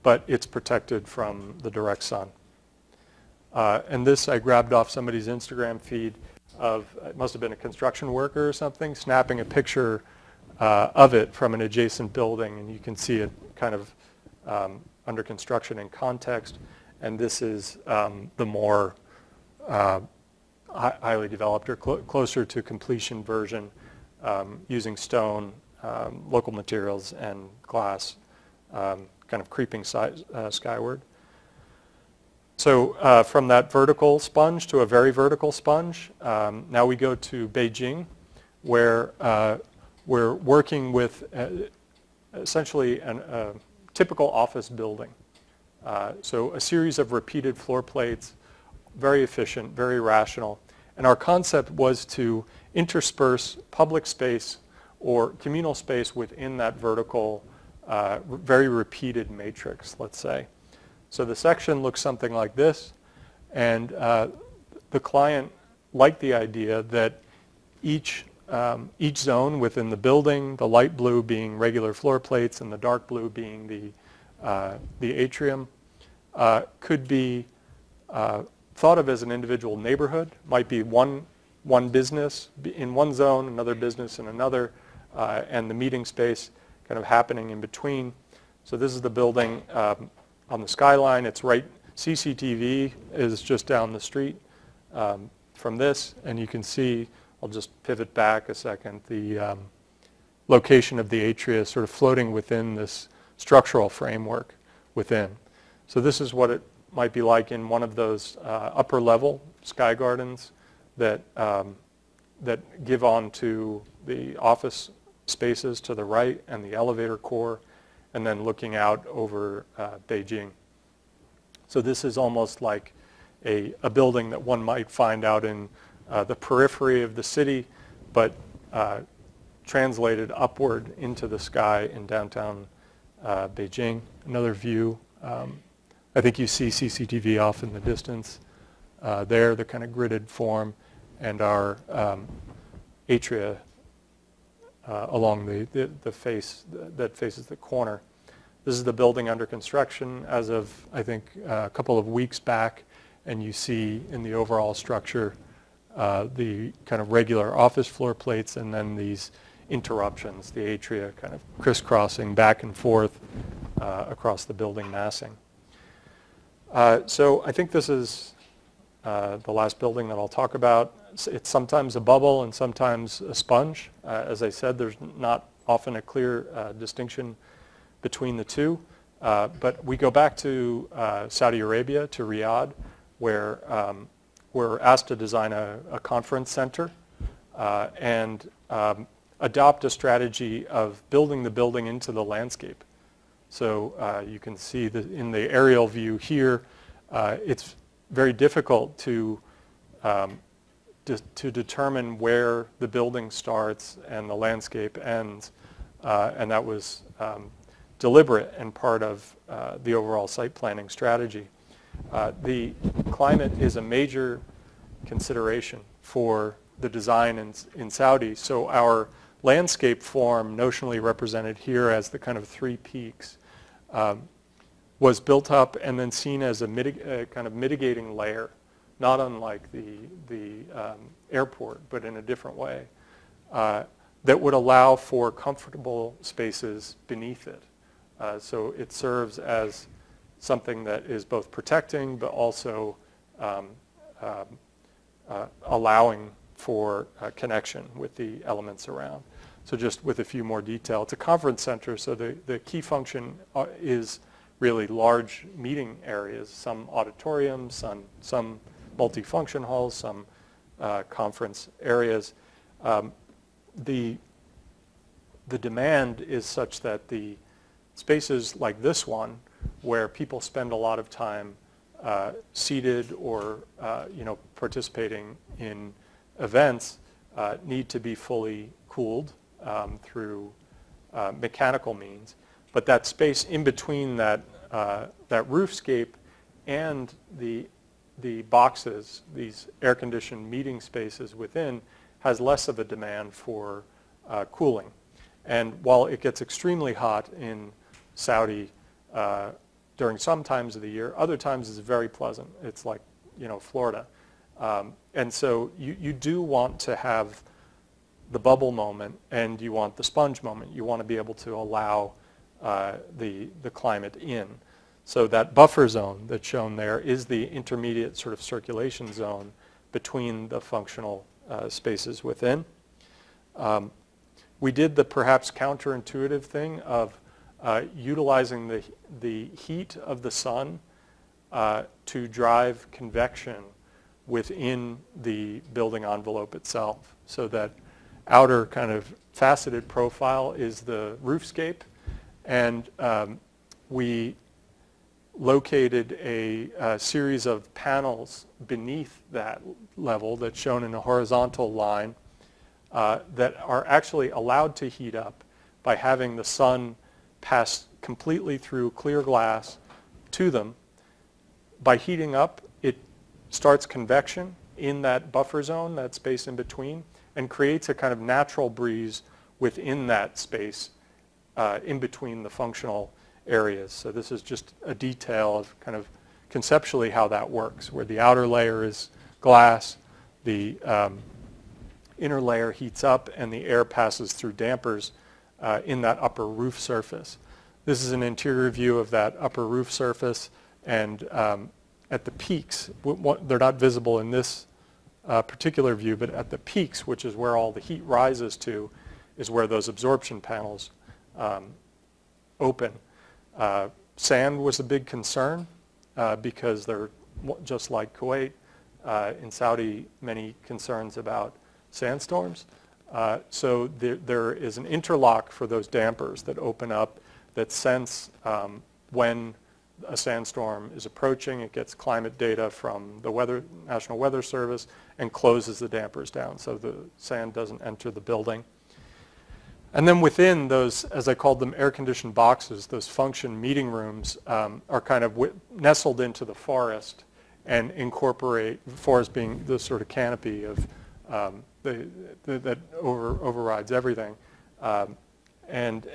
but it's protected from the direct sun. And this I grabbed off somebody's Instagram feed of, it must have been a construction worker or something, snapping a picture of it from an adjacent building, and you can see it kind of under construction in context. And this is the more highly developed or closer to completion version, using stone, local materials, and glass, kind of creeping skyward. So from that vertical sponge to a very vertical sponge, now we go to Beijing, where we're working with essentially a typical office building. So a series of repeated floor plates, very efficient, very rational. And our concept was to intersperse public space or communal space within that vertical, very repeated matrix, let's say. So the section looks something like this, and the client liked the idea that each zone within the building, the light blue being regular floor plates and the dark blue being the atrium, could be thought of as an individual neighborhood. Might be one business in one zone, another business in another, and the meeting space kind of happening in between. So this is the building. On the skyline, it's right, CCTV is just down the street from this, and you can see, I'll just pivot back a second, the location of the atria sort of floating within this structural framework within. So this is what it might be like in one of those upper level sky gardens that, that give on to the office spaces to the right and the elevator core, and then looking out over Beijing. So this is almost like a building that one might find out in the periphery of the city, but translated upward into the sky in downtown Beijing. Another view, I think you see CCTV off in the distance there, the kind of gridded form, and our atria along the face that faces the corner. This is the building under construction as of, I think, a couple of weeks back, and you see in the overall structure the kind of regular office floor plates and then these interruptions, the atria kind of crisscrossing back and forth across the building massing. So I think this is the last building that I'll talk about. It's sometimes a bubble and sometimes a sponge. As I said, there's not often a clear distinction between the two. But we go back to Saudi Arabia, to Riyadh, where we're asked to design a conference center and adopt a strategy of building the building into the landscape. So you can see that in the aerial view here, it's very difficult to determine where the building starts and the landscape ends. And that was deliberate and part of the overall site planning strategy. The climate is a major consideration for the design in Saudi. So our landscape form, notionally represented here as the kind of three peaks, was built up and then seen as a kind of mitigating layer, not unlike the airport, but in a different way, that would allow for comfortable spaces beneath it. So it serves as something that is both protecting, but also allowing for connection with the elements around. So just with a few more detail, it's a conference center, so the key function is really large meeting areas, some auditoriums, some multifunction halls, some conference areas. The demand is such that the spaces like this one, where people spend a lot of time seated or participating in events, need to be fully cooled through mechanical means. But that space in between that roofscape and the boxes, these air-conditioned meeting spaces within, has less of a demand for cooling. And while it gets extremely hot in Saudi during some times of the year, other times it's very pleasant. It's like, you know, Florida. And so you do want to have the bubble moment, and you want the sponge moment. You want to be able to allow the climate in. So that buffer zone that's shown there is the intermediate sort of circulation zone between the functional spaces within. We did the perhaps counterintuitive thing of utilizing the heat of the sun to drive convection within the building envelope itself, so that outer kind of faceted profile is the roofscape, and we located a series of panels beneath that level that's shown in a horizontal line that are actually allowed to heat up by having the sun pass completely through clear glass to them. By heating up, it starts convection in that buffer zone, that space in between, and creates a kind of natural breeze within that space in between the functional areas. So this is just a detail of kind of conceptually how that works, where the outer layer is glass, the inner layer heats up, and the air passes through dampers in that upper roof surface. This is an interior view of that upper roof surface, and at the peaks, they're not visible in this particular view, but at the peaks, which is where all the heat rises to, is where those absorption panels open. Sand was a big concern because they're just like Kuwait. In Saudi, many concerns about sandstorms. So there is an interlock for those dampers that open up, that sense when a sandstorm is approaching. It gets climate data from the National Weather Service and closes the dampers down so the sand doesn't enter the building. And then within those, as I called them, air-conditioned boxes, those function meeting rooms are kind of nestled into the forest and incorporate, forest being the sort of canopy of that overrides everything, and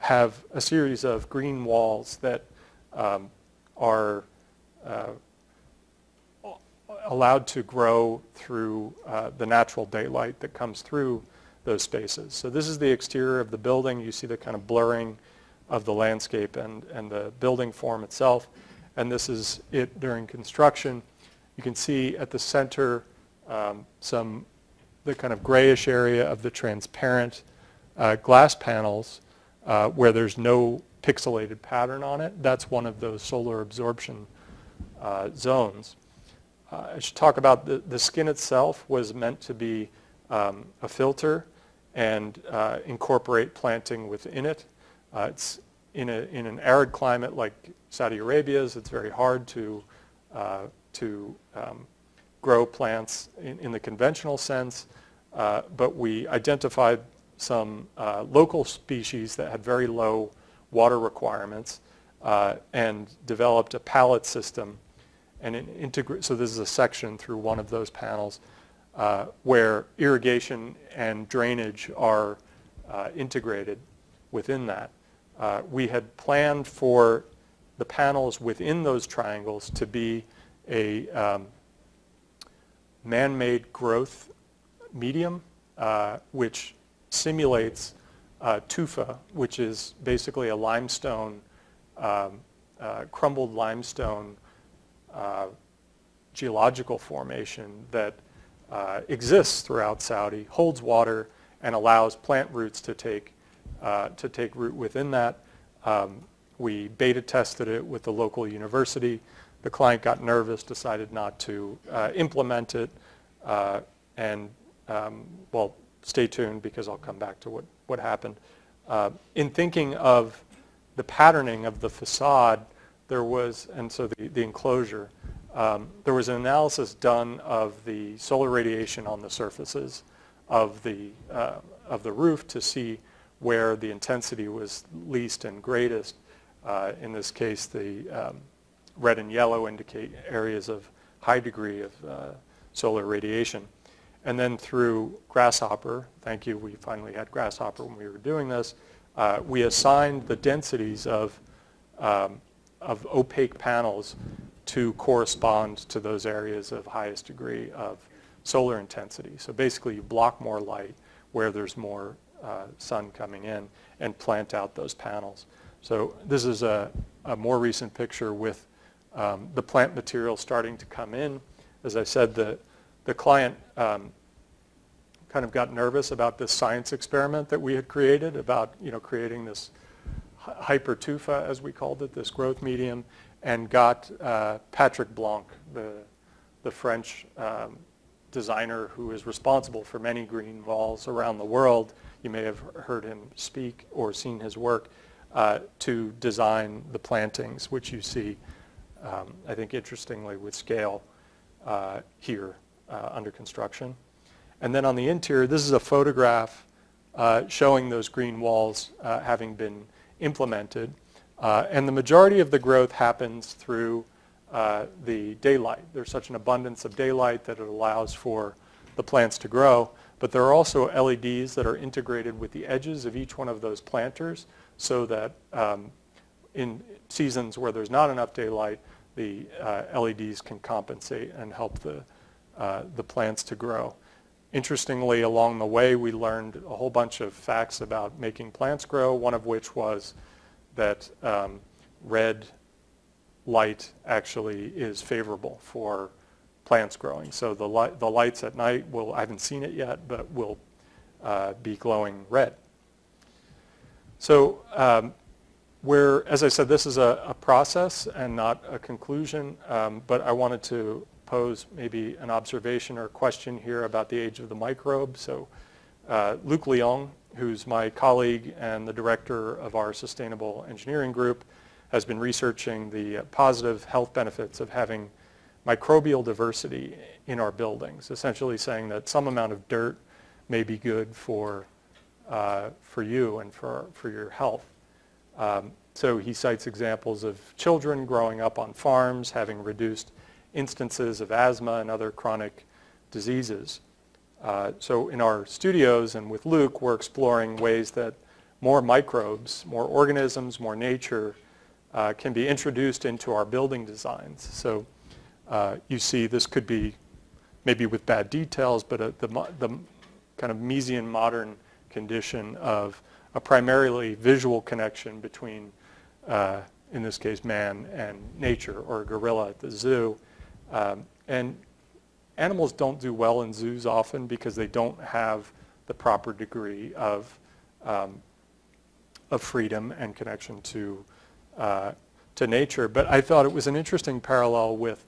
have a series of green walls that are allowed to grow through the natural daylight that comes through those spaces. So this is the exterior of the building. You see the kind of blurring of the landscape and the building form itself. And this is it during construction. You can see at the center the kind of grayish area of the transparent glass panels where there's no pixelated pattern on it. That's one of those solar absorption zones. I should talk about the skin itself was meant to be a filter and incorporate planting within it. It's in an arid climate like Saudi Arabia's, it's very hard to grow plants in the conventional sense, but we identified some local species that had very low water requirements and developed a pallet system. And so this is a section through one of those panels where irrigation and drainage are integrated within that. We had planned for the panels within those triangles to be a man-made growth medium, which simulates tufa, which is basically a limestone, crumbled limestone geological formation that exists throughout Saudi, holds water, and allows plant roots to take root within that. We beta tested it with the local university. The client got nervous, decided not to implement it, well, stay tuned because I'll come back to what happened. In thinking of the patterning of the facade, there was, and so the enclosure, there was an analysis done of the solar radiation on the surfaces of the roof to see where the intensity was least and greatest. In this case, the red and yellow indicate areas of high degree of solar radiation. And then through Grasshopper, thank you, we finally had Grasshopper when we were doing this, we assigned the densities of opaque panels to correspond to those areas of highest degree of solar intensity. So basically you block more light where there's more sun coming in and plant out those panels. So this is a more recent picture with the plant material starting to come in. As I said, the client kind of got nervous about this science experiment that we had created about, you know, creating this hypertufa, as we called it, this growth medium, and got Patrick Blanc, the French designer who is responsible for many green walls around the world. You may have heard him speak or seen his work to design the plantings, which you see, I think interestingly, with scale here under construction. And then on the interior, this is a photograph showing those green walls having been implemented. And the majority of the growth happens through the daylight. There's such an abundance of daylight that it allows for the plants to grow. But there are also LEDs that are integrated with the edges of each one of those planters so that in seasons where there's not enough daylight, the LEDs can compensate and help the plants to grow. Interestingly, along the way, we learned a whole bunch of facts about making plants grow, one of which was that red light actually is favorable for plants growing. So the lights at night will, I haven't seen it yet, but will be glowing red. So we're, as I said, this is a process and not a conclusion, but I wanted to pose maybe an observation or question here about the age of the microbe. So Luc Leong, who's my colleague and the director of our sustainable engineering group, has been researching the positive health benefits of having microbial diversity in our buildings, essentially saying that some amount of dirt may be good for you and for your health. So he cites examples of children growing up on farms having reduced instances of asthma and other chronic diseases. So in our studios and with Luke, we're exploring ways that more microbes, more organisms, more nature can be introduced into our building designs. So you see this could be maybe with bad details, but the kind of Miesian modern condition of a primarily visual connection between, in this case, man and nature, or a gorilla at the zoo. And animals don't do well in zoos often because they don't have the proper degree of freedom and connection to nature. But I thought it was an interesting parallel with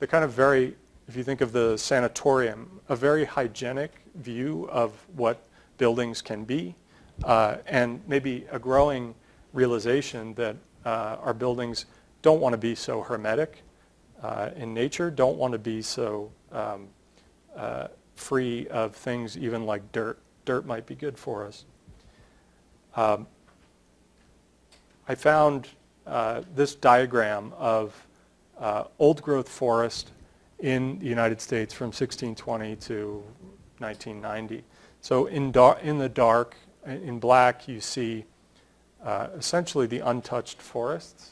the kind of very, if you think of the sanatorium, a very hygienic view of what buildings can be, and maybe a growing realization that our buildings don't want to be so hermetic in nature, don't want to be so free of things even like dirt. Dirt might be good for us. I found this diagram of old growth forest in the United States from 1620 to 1990. So in the dark, in black, you see essentially the untouched forests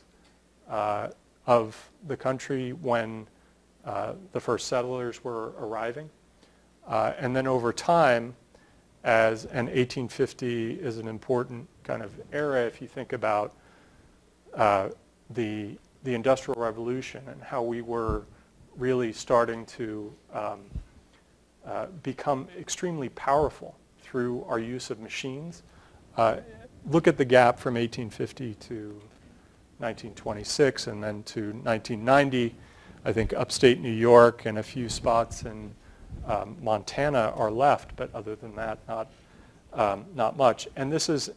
of the country when the first settlers were arriving. And then over time, as an 1850 is an important kind of era if you think about the Industrial Revolution and how we were really starting to become extremely powerful through our use of machines. Look at the gap from 1850 to 1926 and then to 1990, I think upstate New York and a few spots in Montana are left, but other than that, not much. And this is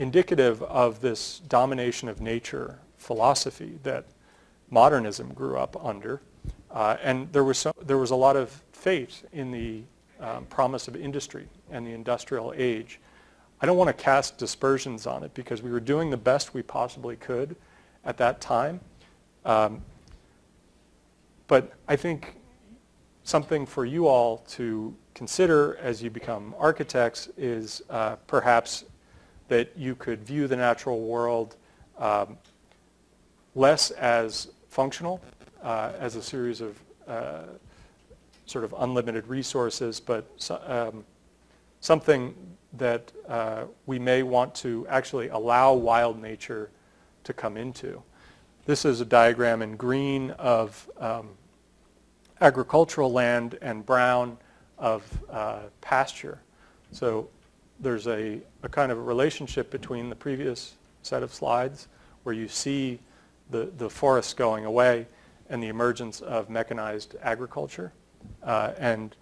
indicative of this domination of nature philosophy that modernism grew up under. And there was a lot of faith in the promise of industry and the industrial age. I don't want to cast dispersions on it because we were doing the best we possibly could at that time. But I think something for you all to consider as you become architects is perhaps that you could view the natural world less as functional, as a series of sort of unlimited resources, but something that we may want to actually allow wild nature to come into. This is a diagram in green of agricultural land and brown of pasture. So there's a kind of a relationship between the previous set of slides where you see the forests going away and the emergence of mechanized agriculture. And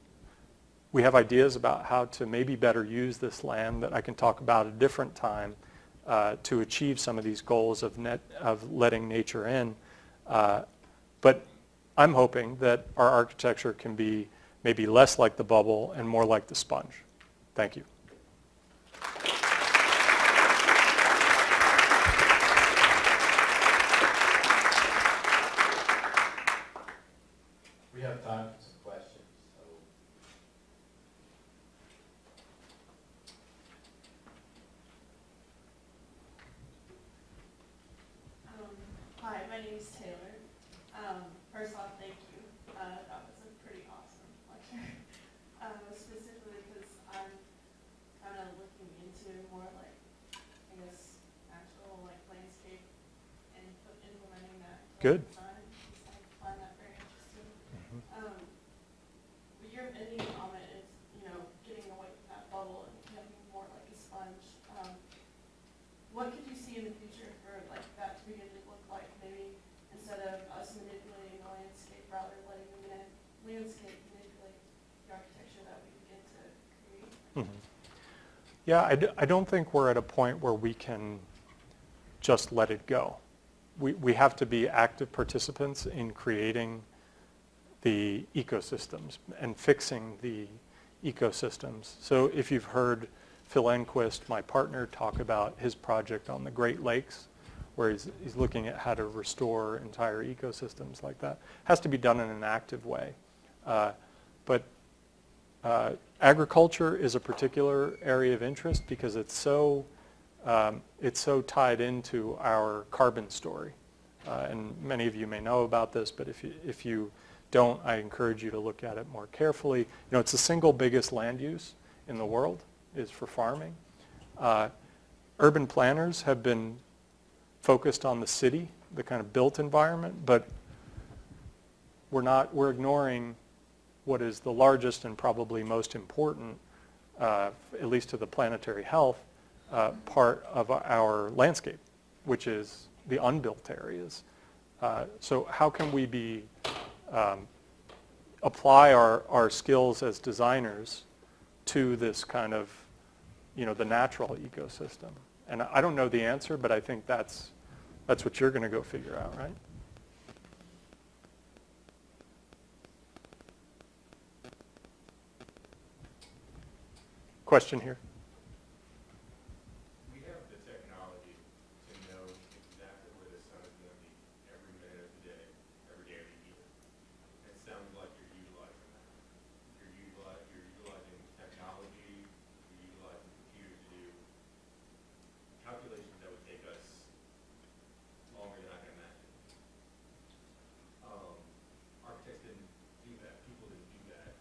we have ideas about how to maybe better use this land that I can talk about at a different time to achieve some of these goals of letting nature in. But I'm hoping that our architecture can be maybe less like the bubble and more like the sponge. Thank you. We have time for some questions. So. Hi, my name is Taylor. First off, thank you. That was a pretty awesome lecture, specifically because I'm kind of looking into more like, I guess, actual like landscape and implementing that. Good. Yeah, I don't think we're at a point where we can just let it go. We have to be active participants in creating the ecosystems and fixing the ecosystems. So if you've heard Phil Enquist, my partner, talk about his project on the Great Lakes, where he's looking at how to restore entire ecosystems like that, it has to be done in an active way. But agriculture is a particular area of interest because it's so tied into our carbon story. And many of you may know about this, but if you don't, I encourage you to look at it more carefully. You know, it's the single biggest land use in the world is for farming. Urban planners have been focused on the city, the kind of built environment, but we're ignoring what is the largest and probably most important, at least to the planetary health, part of our landscape, which is the unbuilt areas. So how can we be apply our skills as designers to this kind of, you know, the natural ecosystem? And I don't know the answer, but I think that's what you're going to go figure out, right? Question here. We have the technology to know exactly where the sun is going to be every minute of the day, every day of the year. It sounds like you're utilizing that. You're utilizing technology, you're utilizing computers to do calculations that would take us longer than I can imagine. Architects didn't do that. People didn't do that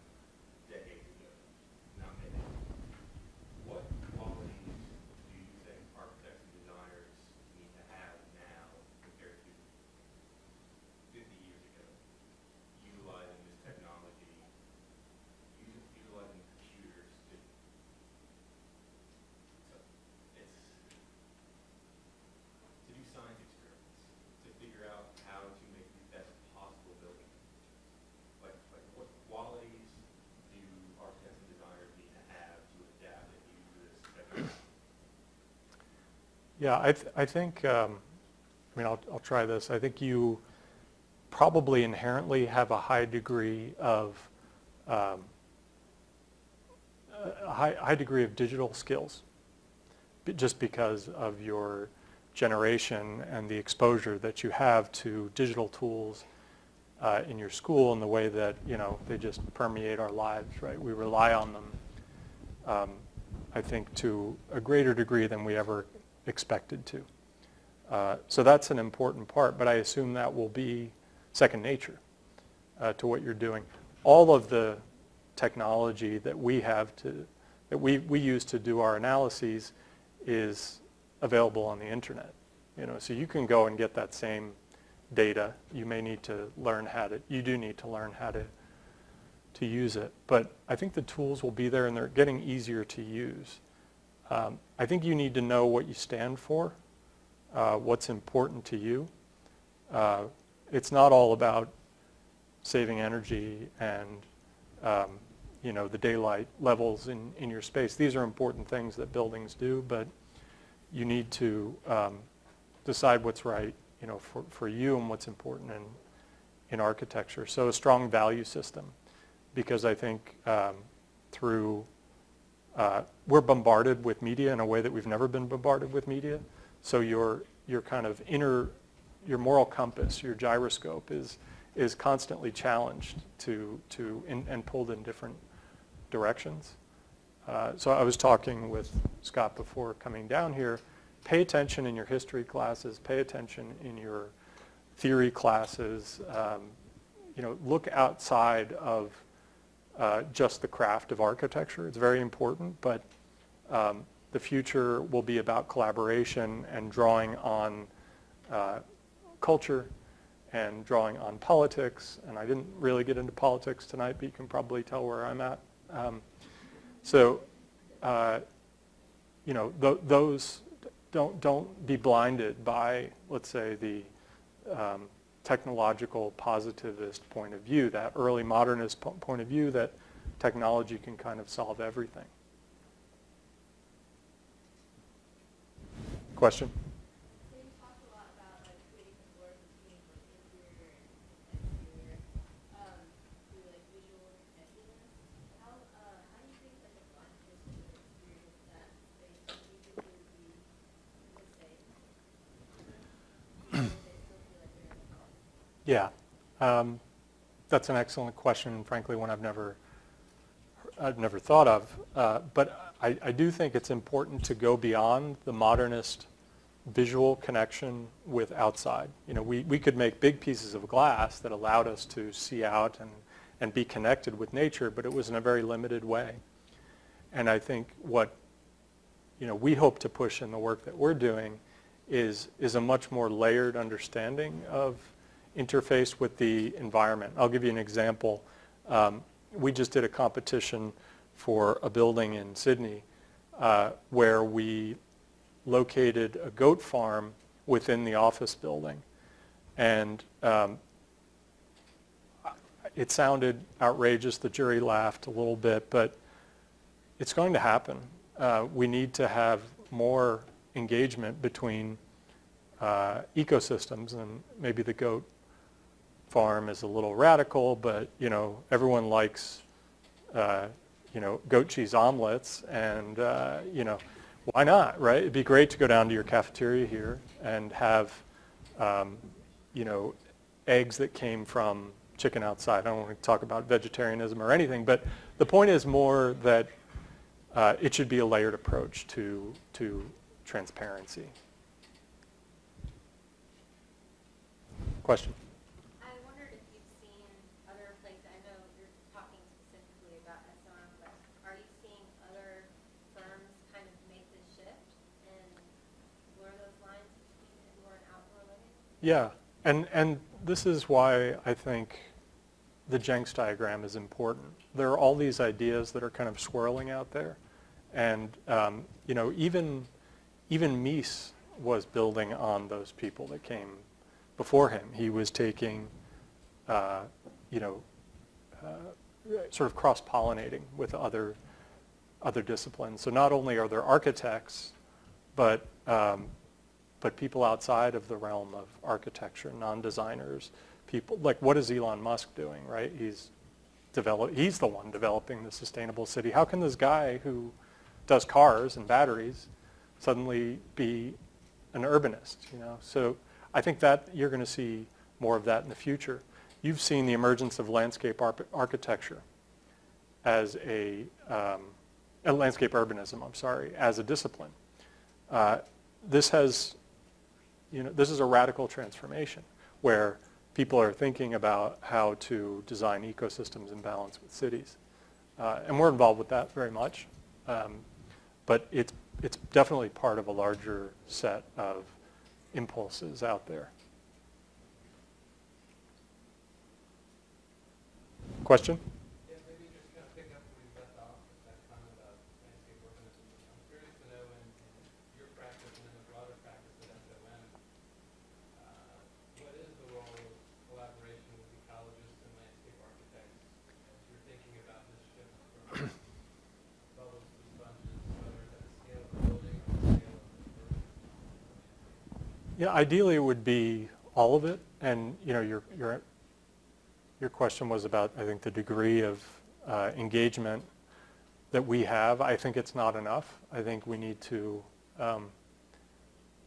decades ago. Now they do. Yeah, I think I'll try this. I think you probably inherently have a high degree of digital skills, just because of your generation and the exposure that you have to digital tools in your school, and the way that they just permeate our lives, right? We rely on them, I think, to a greater degree than we ever expected to. So that's an important part, but I assume that will be second nature to what you're doing. All of the technology that we have that we use to do our analyses is available on the internet, so you can go and get that same data. You may need to learn how to, you do need to learn how to use it, but I think the tools will be there and they're getting easier to use. I think you need to know what you stand for, what's important to you. It's not all about saving energy and the daylight levels in your space. These are important things that buildings do, but you need to decide what's right, for you, and what's important in architecture. So a strong value system, because I think we're bombarded with media in a way that we've never been bombarded with media. So your kind of your moral compass, your gyroscope is constantly challenged and pulled in different directions. So I was talking with Scott before coming down here. Pay attention in your history classes. Pay attention in your theory classes. Look outside of just the craft of architecture. It's very important, but the future will be about collaboration and drawing on culture and drawing on politics. And I didn't really get into politics tonight, but you can probably tell where I'm at. Those don't be blinded by, let's say, the technological positivist point of view, that early modernist point of view that technology can kind of solve everything. Question? Yeah, that's an excellent question, and frankly one I've never thought of. But I do think it's important to go beyond the modernist visual connection with outside. We could make big pieces of glass that allowed us to see out and be connected with nature, but it was in a very limited way. And I think what we hope to push in the work that we're doing is a much more layered understanding of interface with the environment. I'll give you an example. We just did a competition for a building in Sydney where we located a goat farm within the office building. And it sounded outrageous. The jury laughed a little bit, but it's going to happen. We need to have more engagement between ecosystems, and maybe the goat farm is a little radical, but everyone likes goat cheese omelets, and why not, right? It'd be great to go down to your cafeteria here and have eggs that came from chicken outside. I don't want to talk about vegetarianism or anything, but the point is more that it should be a layered approach to transparency. Question? I wondered if you've seen other places. I know you're talking specifically about SOM, but are you seeing other firms kind of make this shift and blur those lines between indoor and outdoor living? Yeah, and this is why I think the Jenks diagram is important. There are all these ideas that are kind of swirling out there, and even Mies was building on those people that came before him. He was taking, sort of cross-pollinating with other disciplines. So not only are there architects, but but people outside of the realm of architecture, non-designers, people like, what is Elon Musk doing, right? He's the one developing the sustainable city. How can this guy who does cars and batteries suddenly be an urbanist, you know? So I think that you're going to see more of that in the future. You've seen the emergence of landscape architecture as a landscape urbanism, I'm sorry, as a discipline. This has, you know, this is a radical transformation where people are thinking about how to design ecosystems in balance with cities. And we're involved with that very much. But it's definitely part of a larger set of impulses out there. Question? Yeah, maybe just kind of picking up where you left off with that comment about landscape urbanism. I'm curious to know in your practice and in the broader practice at SOM, what is the role of collaboration with ecologists and landscape architects as you're thinking about this shift from bubbles to sponges, whether it's at the scale of the building or the scale of the urban? Yeah, ideally it would be all of it, and you know, your question was about, I think, the degree of engagement that we have. I think it's not enough. I think we need to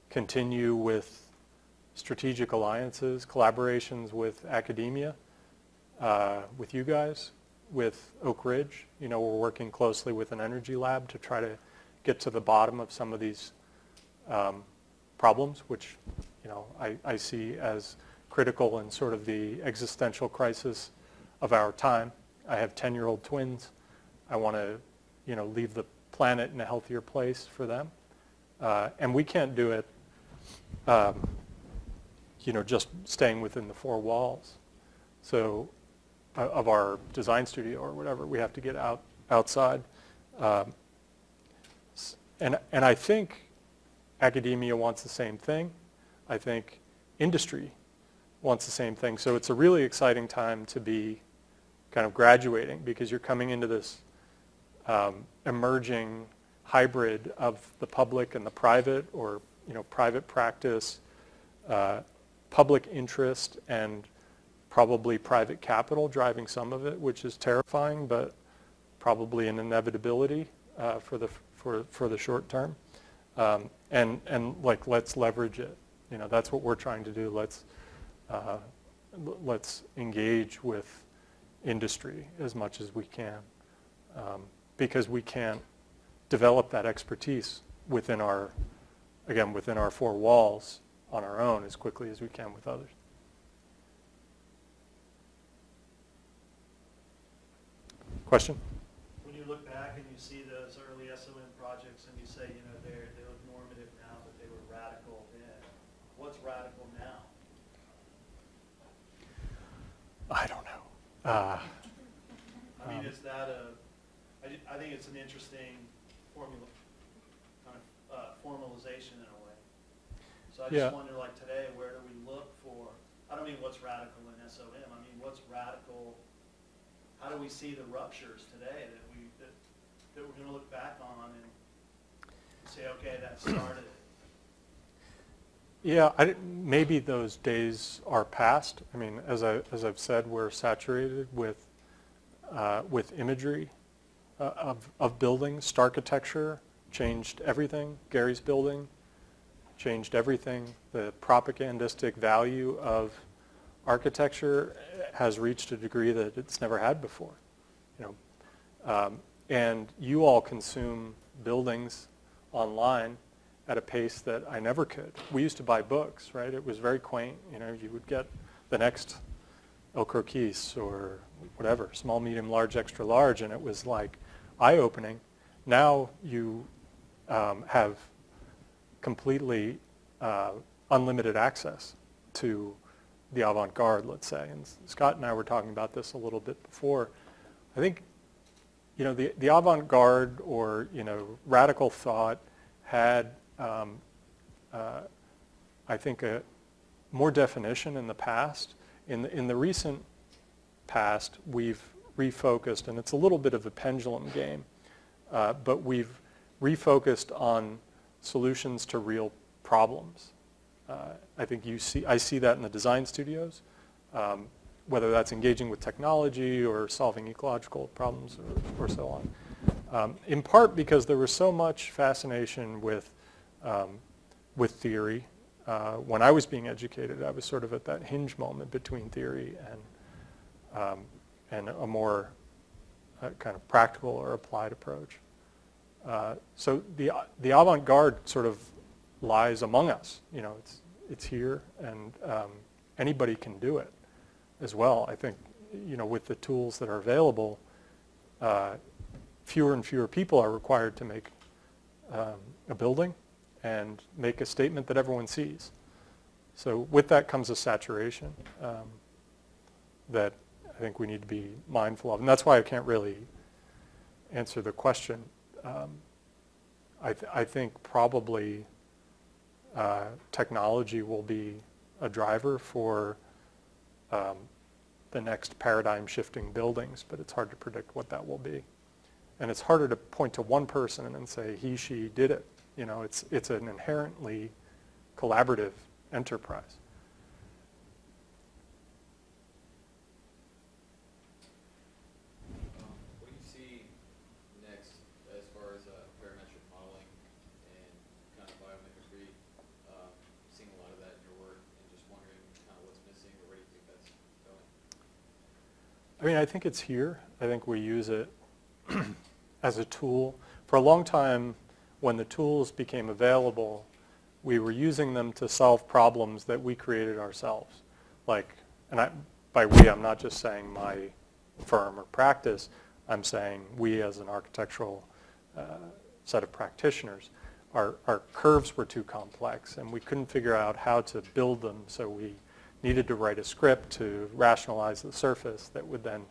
continue with strategic alliances, collaborations with academia, with you guys, with Oak Ridge. You know, we're working closely with an energy lab to try to get to the bottom of some of these problems, which, you know, I see as critical in sort of the existential crisis of our time. I have 10-year-old twins. I want to, you know, leave the planet in a healthier place for them. And we can't do it, you know, just staying within the four walls. So of our design studio or whatever, we have to get outside. And I think academia wants the same thing. I think industry wants the same thing. So it's a really exciting time to be kind of graduating, because you're coming into this emerging hybrid of the public and the private, or, you know, private practice, public interest, and probably private capital driving some of it, which is terrifying, but probably an inevitability for the short term. And like, let's leverage it. You know, that's what we're trying to do. Let's engage with industry as much as we can, because we can't develop that expertise within our, again, within our four walls on our own as quickly as we can with others. Question? When you look back and you see those early SOM projects and you say, you know, they look normative now, but they were radical then, what's radical now? I don't know. I mean, is that I think it's an interesting formalization in a way. So I just wonder, like today, where do we look for, I don't mean what's radical in SOM, I mean what's radical, how do we see the ruptures today that we're going to look back on and say, okay, that started. Yeah, maybe those days are past. I mean, as I've said, we're saturated with imagery of buildings. Starchitecture changed everything. Gary's building changed everything. The propagandistic value of architecture has reached a degree that it's never had before. You know, and you all consume buildings online at a pace that I never could. We used to buy books, right? It was very quaint. You know, you would get the next El Croquis or whatever, small, medium, large, extra large, and it was like eye-opening. Now you have completely unlimited access to the avant-garde, let's say. And Scott and I were talking about this a little bit before. I think, you know, the avant-garde, or, you know, radical thought had I think more definition in the past. In the recent past, we've refocused, and it's a little bit of a pendulum game, but we've refocused on solutions to real problems. I think I see that in the design studios, whether that's engaging with technology or solving ecological problems or so on. In part because there was so much fascination with theory. When I was being educated, I was sort of at that hinge moment between theory and a more kind of practical or applied approach. So the avant-garde sort of lies among us. You know, it's here, and anybody can do it as well. I think, you know, with the tools that are available, fewer and fewer people are required to make a building and make a statement that everyone sees. So with that comes a saturation that I think we need to be mindful of. And that's why I can't really answer the question. I think probably technology will be a driver for the next paradigm shifting buildings, but it's hard to predict what that will be. And it's harder to point to one person and say he, she did it. You know, it's an inherently collaborative enterprise. What do you see next as far as parametric modeling and kind of biomimicry? Seeing a lot of that in your work, and just wondering kind of what's missing or where you think that's going. I mean, I think it's here. I think we use it as a tool. For a long time, when the tools became available, we were using them to solve problems that we created ourselves. Like, and by we, I'm not just saying my firm or practice, I'm saying we as an architectural set of practitioners. Our curves were too complex, and we couldn't figure out how to build them, so we needed to write a script to rationalize the surface that would then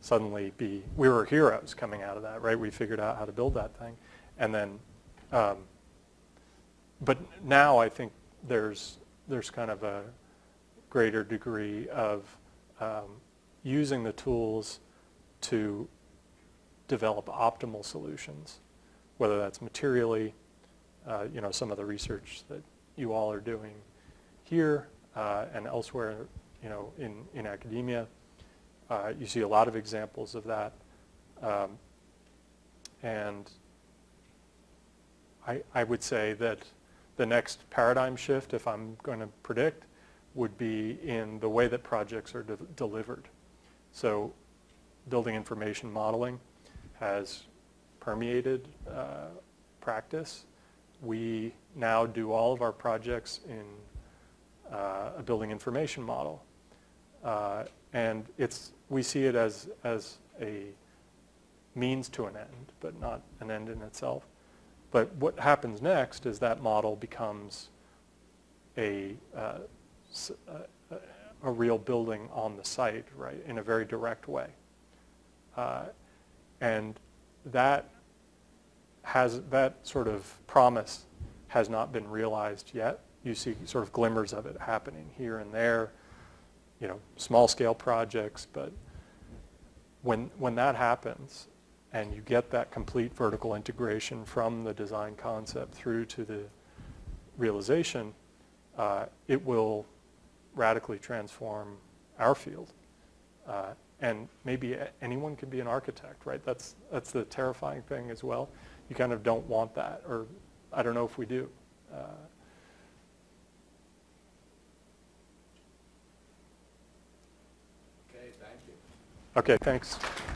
suddenly be, we were heroes coming out of that, right? We figured out how to build that thing. And then, but now I think there's kind of a greater degree of using the tools to develop optimal solutions, whether that's materially, you know, some of the research that you all are doing here and elsewhere, you know, in academia. You see a lot of examples of that, and I would say that the next paradigm shift, if I'm going to predict, would be in the way that projects are delivered. So building information modeling has permeated practice. We now do all of our projects in a building information model. And we see it as a means to an end, but not an end in itself. But what happens next is that model becomes a real building on the site, right, in a very direct way. And that sort of promise has not been realized yet. You see sort of glimmers of it happening here and there, you know, small scale projects. But when that happens, and you get that complete vertical integration from the design concept through to the realization, it will radically transform our field. And maybe anyone could be an architect, right? That's the terrifying thing as well. You kind of don't want that, or I don't know if we do. Okay, thank you. Okay, thanks.